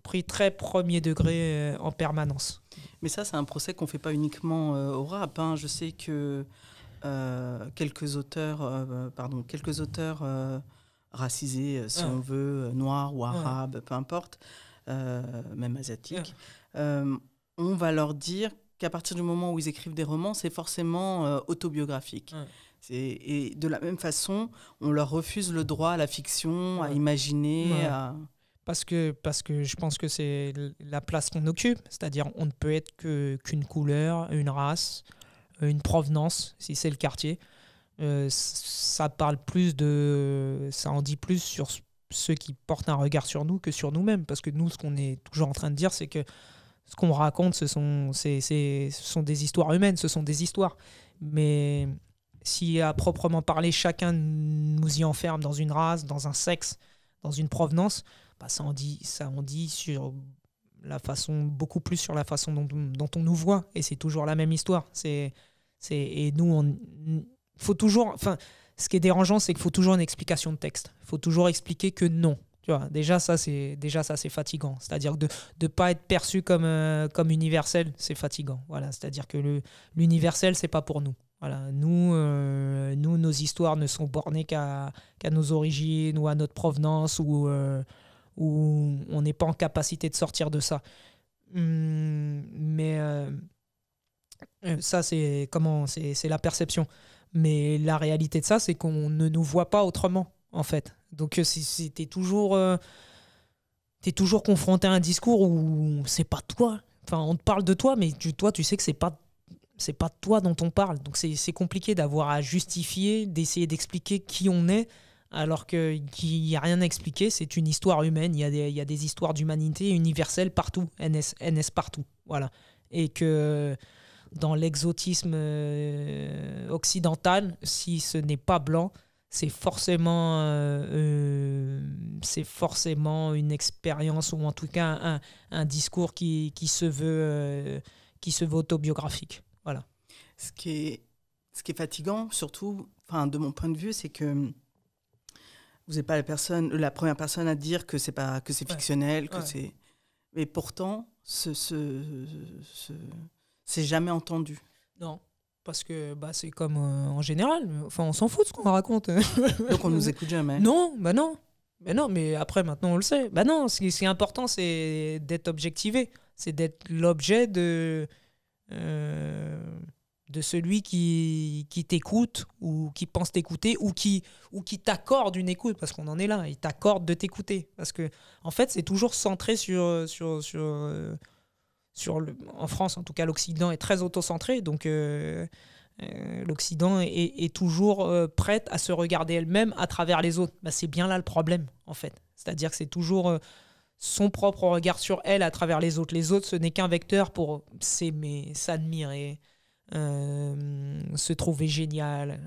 pris très premier degré en permanence. Mais ça, c'est un procès qu'on ne fait pas uniquement au rap. Hein. Je sais que quelques auteurs racisés, on veut, noirs ou arabes, peu importe, même asiatiques, on va leur dire qu'à partir du moment où ils écrivent des romans, c'est forcément autobiographique. Ouais. Et de la même façon, on leur refuse le droit à la fiction, à imaginer. Ouais. Parce que je pense que c'est la place qu'on occupe. C'est-à-dire on ne peut être qu'une couleur, une race, une provenance, si c'est le quartier. Ça en dit plus sur ceux qui portent un regard sur nous que sur nous-mêmes. Parce que nous, ce qu'on est toujours en train de dire, c'est que ce qu'on raconte, ce sont des histoires humaines, ce sont des histoires. Mais... si à proprement parler, chacun nous y enferme dans une race, dans un sexe, dans une provenance, ça en dit sur la façon, beaucoup plus sur la façon dont on nous voit. Et c'est toujours la même histoire. Et nous, faut toujours. Enfin, ce qui est dérangeant, c'est qu'il faut toujours une explication de texte. Il faut toujours expliquer que non. Tu vois, déjà ça c'est fatigant. C'est-à-dire de ne pas être perçu comme universel, c'est fatigant. Voilà, c'est-à-dire que l'universel, c'est pas pour nous. Voilà, nous, nos histoires ne sont bornées qu'à nos origines ou à notre provenance, ou on n'est pas en capacité de sortir de ça. Ça, c'est la perception. Mais la réalité de ça, c'est qu'on ne nous voit pas autrement, en fait. Donc, t'es toujours, confronté à un discours où c'est pas toi. Enfin, on te parle de toi, mais toi, tu sais que c'est pas toi dont on parle. Donc c'est compliqué d'avoir à justifier, d'essayer d'expliquer qui on est, alors qu'il n'y a rien à expliquer. C'est une histoire humaine. Il y a des histoires d'humanité universelles partout, NS partout. Voilà. Et que dans l'exotisme occidental, si ce n'est pas blanc, c'est forcément une expérience, ou en tout cas un discours qui se veut autobiographique. Voilà. Ce qui est fatigant, surtout, enfin, de mon point de vue, c'est que vous n'êtes pas la première personne à dire que c'est fictionnel, que c'est. Et pourtant, c'est jamais entendu. Non, parce que bah, c'est comme en général. Enfin, on s'en fout de ce qu'on raconte. Donc on nous écoute jamais. Non, bah non. Mais non, mais après, maintenant, on le sait. Bah non, ce qui est important, c'est d'être objectivé. C'est d'être l'objet de celui qui t'écoute ou qui pense t'écouter ou qui t'accorde une écoute, parce qu'on en est là, il t'accorde de t'écouter. Parce que, en fait, c'est toujours centré sur en France, en tout cas, l'Occident est très auto-centré, donc l'Occident est toujours prête à se regarder elle-même à travers les autres. Bah, c'est bien là le problème, en fait. C'est-à-dire que c'est toujours son propre regard sur elle à travers les autres. Les autres, ce n'est qu'un vecteur pour s'aimer, s'admirer, se trouver génial,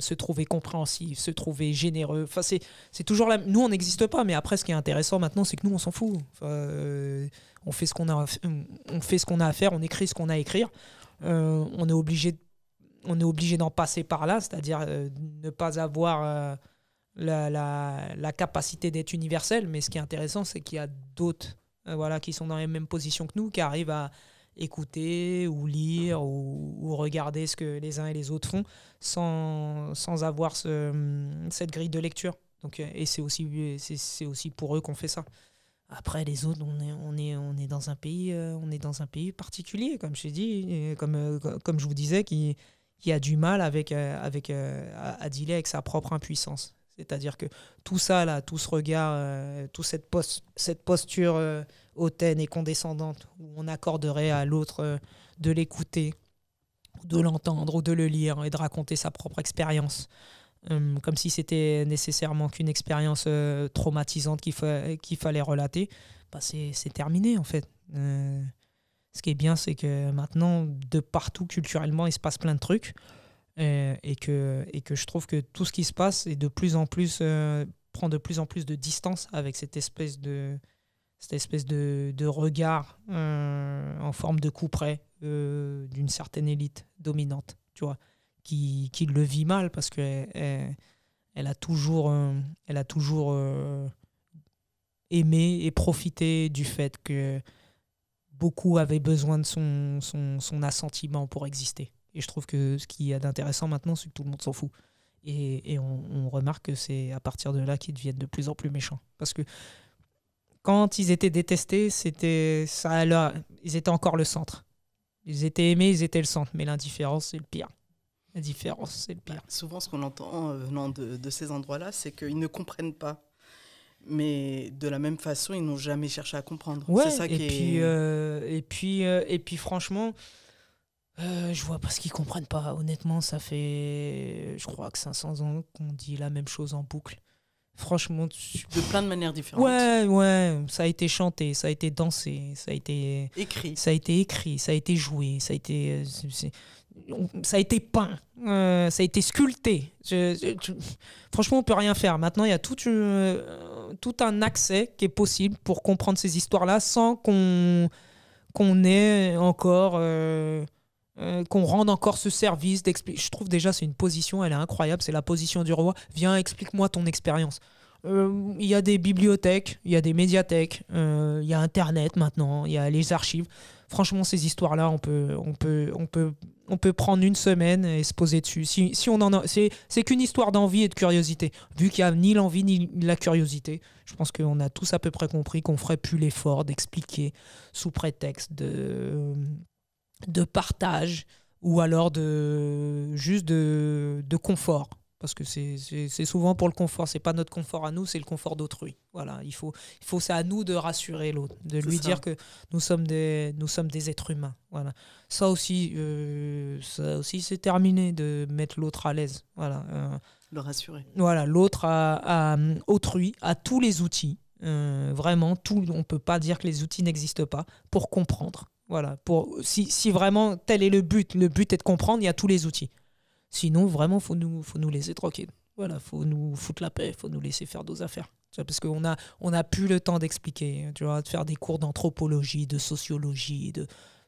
se trouver compréhensif, se trouver généreux. Enfin, c'est toujours la... Nous, on n'existe pas, mais après, ce qui est intéressant maintenant, c'est que nous, on s'en fout. Enfin, on fait ce qu'on a, à faire, on écrit ce qu'on a à écrire. On est obligé d'en passer par là, c'est-à-dire ne pas avoir la capacité d'être universel. Mais ce qui est intéressant, c'est qu'il y a d'autres qui sont dans les mêmes positions que nous, qui arrivent à écouter ou lire ou regarder ce que les uns et les autres font sans avoir cette grille de lecture. Donc, et c'est aussi pour eux qu'on fait ça. Après, les autres, on est dans un pays, particulier, comme je dis, comme je vous disais, qui a du mal à dealer avec sa propre impuissance. C'est-à-dire que tout ça là, tout ce regard, toute cette posture hautaine et condescendante où on accorderait à l'autre de l'écouter, de l'entendre ou de le lire et de raconter sa propre expérience. Comme si c'était nécessairement qu'une expérience traumatisante qu'il fallait relater, bah c'est terminé en fait. Ce qui est bien, c'est que maintenant, de partout, culturellement, il se passe plein de trucs et que je trouve que tout ce qui se passe est de plus en plus, prend de plus en plus de distance avec cette espèce de regard en forme de couperet d'une certaine élite dominante, tu vois. Qui le vit mal parce qu'elle a toujours, aimé et profité du fait que beaucoup avaient besoin de son assentiment pour exister. Et je trouve que ce qu'il y a d'intéressant maintenant, c'est que tout le monde s'en fout. Et on remarque que c'est à partir de là qu'ils deviennent de plus en plus méchants. Parce que quand ils étaient détestés, ils étaient encore le centre. Ils étaient aimés, ils étaient le centre. Mais l'indifférence, c'est le pire. La différence, c'est le pire. Souvent, ce qu'on entend venant de ces endroits-là, c'est qu'ils ne comprennent pas. Mais de la même façon, ils n'ont jamais cherché à comprendre. Ouais, c'est ça et puis franchement, je vois pas ce qu'ils comprennent pas. Honnêtement, ça fait, je crois que 500 ans qu'on dit la même chose en boucle. Franchement, de plein de manières différentes. Ouais, ça a été chanté, ça a été dansé, ça a été écrit, ça a été joué, ça a été peint, ça a été sculpté. Franchement, on peut rien faire. Maintenant, il y a tout un accès qui est possible pour comprendre ces histoires-là sans qu'on ait encore qu'on rende encore ce service d'expliquer. Je trouve déjà c'est une position, elle est incroyable, c'est la position du roi. Viens, explique-moi ton expérience. Il y a des bibliothèques, il y a des médiathèques, il y a Internet maintenant, il y a les archives. Franchement, ces histoires-là, on peut prendre une semaine et se poser dessus. Si on en a, c'est qu'une histoire d'envie et de curiosité. Vu qu'il n'y a ni l'envie ni la curiosité, je pense qu'on a tous à peu près compris qu'on ne ferait plus l'effort d'expliquer sous prétexte de partage ou alors juste de confort, parce que c'est souvent pour le confort. C'est pas notre confort à nous, c'est le confort d'autrui. Voilà, il faut c'est à nous de rassurer l'autre, de lui dire que nous sommes des êtres humains. Voilà, ça aussi c'est terminé de mettre l'autre à l'aise. Voilà, le rassurer. Voilà, l'autre autrui a tous les outils, vraiment tout. On peut pas dire que les outils n'existent pas pour comprendre. Voilà, si vraiment tel est le but est de comprendre, il y a tous les outils. Sinon, vraiment, il faut nous laisser tranquille. Voilà, il faut nous foutre la paix, il faut nous laisser faire nos affaires. Parce qu'on n'a plus le temps d'expliquer, tu vois, de faire des cours d'anthropologie, de sociologie,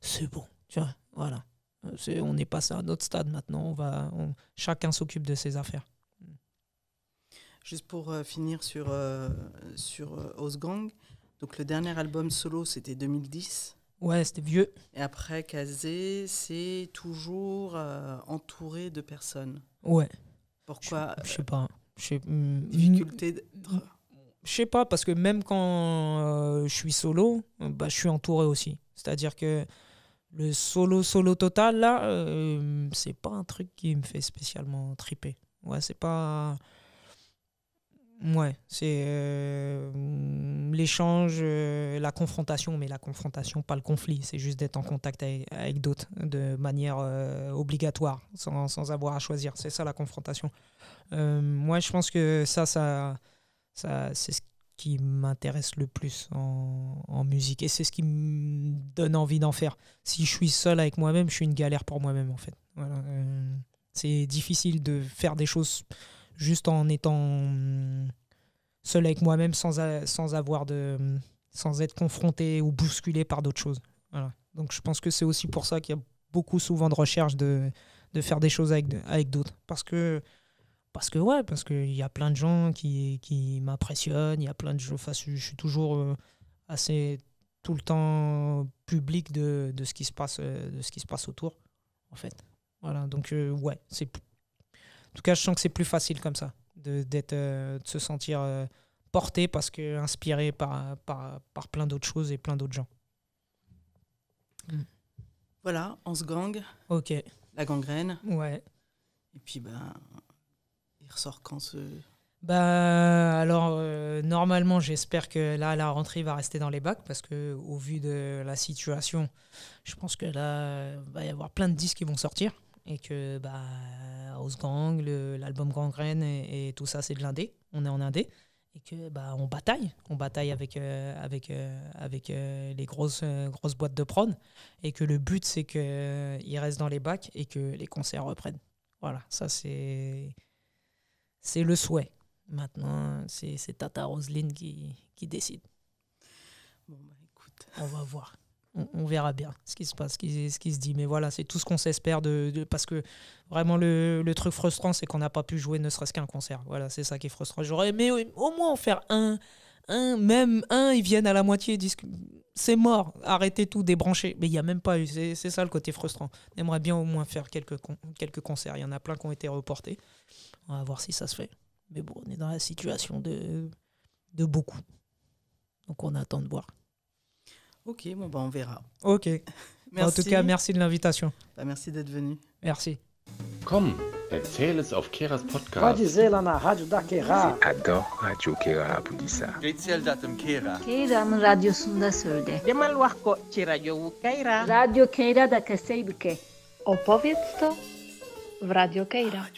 c'est bon, tu vois, voilà. On est passé à notre stade maintenant, chacun s'occupe de ses affaires. Juste pour finir sur Ausgang, Donc le dernier album solo, c'était 2010. Ouais, c'était vieux. Et après, Kazé, c'est toujours entouré de personnes. Ouais. Pourquoi? Je sais pas. Difficulté. Je sais pas, parce que même quand je suis solo, bah, je suis entouré aussi. C'est-à-dire que le solo total, là, c'est pas un truc qui me fait spécialement triper. Ouais, c'est pas... Ouais, c'est l'échange, la confrontation, mais la confrontation, pas le conflit. C'est juste d'être en contact avec d'autres de manière obligatoire, sans avoir à choisir. C'est ça, la confrontation. Moi, je pense que ça c'est ce qui m'intéresse le plus en musique. Et c'est ce qui me donne envie d'en faire. Si je suis seul avec moi-même, je suis une galère pour moi-même, en fait. Voilà. C'est difficile de faire des choses... juste en étant seul avec moi-même sans être confronté ou bousculé par d'autres choses. Voilà. Donc je pense que c'est aussi pour ça qu'il y a beaucoup souvent de recherche de faire des choses avec d'autres. Parce que ouais, parce qu'il y a plein de gens qui m'impressionnent, il y a plein de gens, enfin, je suis toujours assez tout le temps public de ce qui se passe autour, en fait. Voilà, donc ouais, c'est... En tout cas, je sens que c'est plus facile comme ça, de se sentir porté parce que inspiré par plein d'autres choses et plein d'autres gens. Voilà, Ausgang. Ok. La gangrène. Ouais. Et puis, ben, il ressort quand ce... Bah, alors, normalement, j'espère que là, la rentrée va rester dans les bacs parce qu'au vu de la situation, je pense que là, il va y avoir plein de disques qui vont sortir. Et que bah, Ausgang, l'album Gangrène et tout ça, c'est de l'indé. On est en indé. Et que bah, on bataille avec les grosses boîtes de prod. Et que le but, c'est qu'ils restent dans les bacs et que les concerts reprennent. Voilà, ça, c'est le souhait. Maintenant, c'est Tata Roselyne qui décide. Bon, bah, écoute. On va voir. On verra bien ce qui se passe, ce qui se dit. Mais voilà, c'est tout ce qu'on s'espère. Parce que vraiment, le truc frustrant, c'est qu'on n'a pas pu jouer ne serait-ce qu'un concert. Voilà, c'est ça qui est frustrant. J'aurais aimé au moins en faire un, ils viennent à la moitié, ils disent c'est mort, arrêtez tout, débranchez. Mais il n'y a même pas eu. C'est ça le côté frustrant. On aimerait bien au moins faire quelques concerts. Il y en a plein qui ont été reportés. On va voir si ça se fait. Mais bon, on est dans la situation de beaucoup. Donc on attend de voir. Ok, bon bah on verra. Ok. Merci. En tout cas, merci de l'invitation. Bah, merci d'être venu. Merci. Komm, erzähl es auf Keras Podcast. Radio Kera. Adore Radio Kera Budisa. Erzähl Kera. Kera Radio Sunda Sölde. Radio Kera. Radio Kera da Kasejbuke. Opowiedz to w Radio Kera.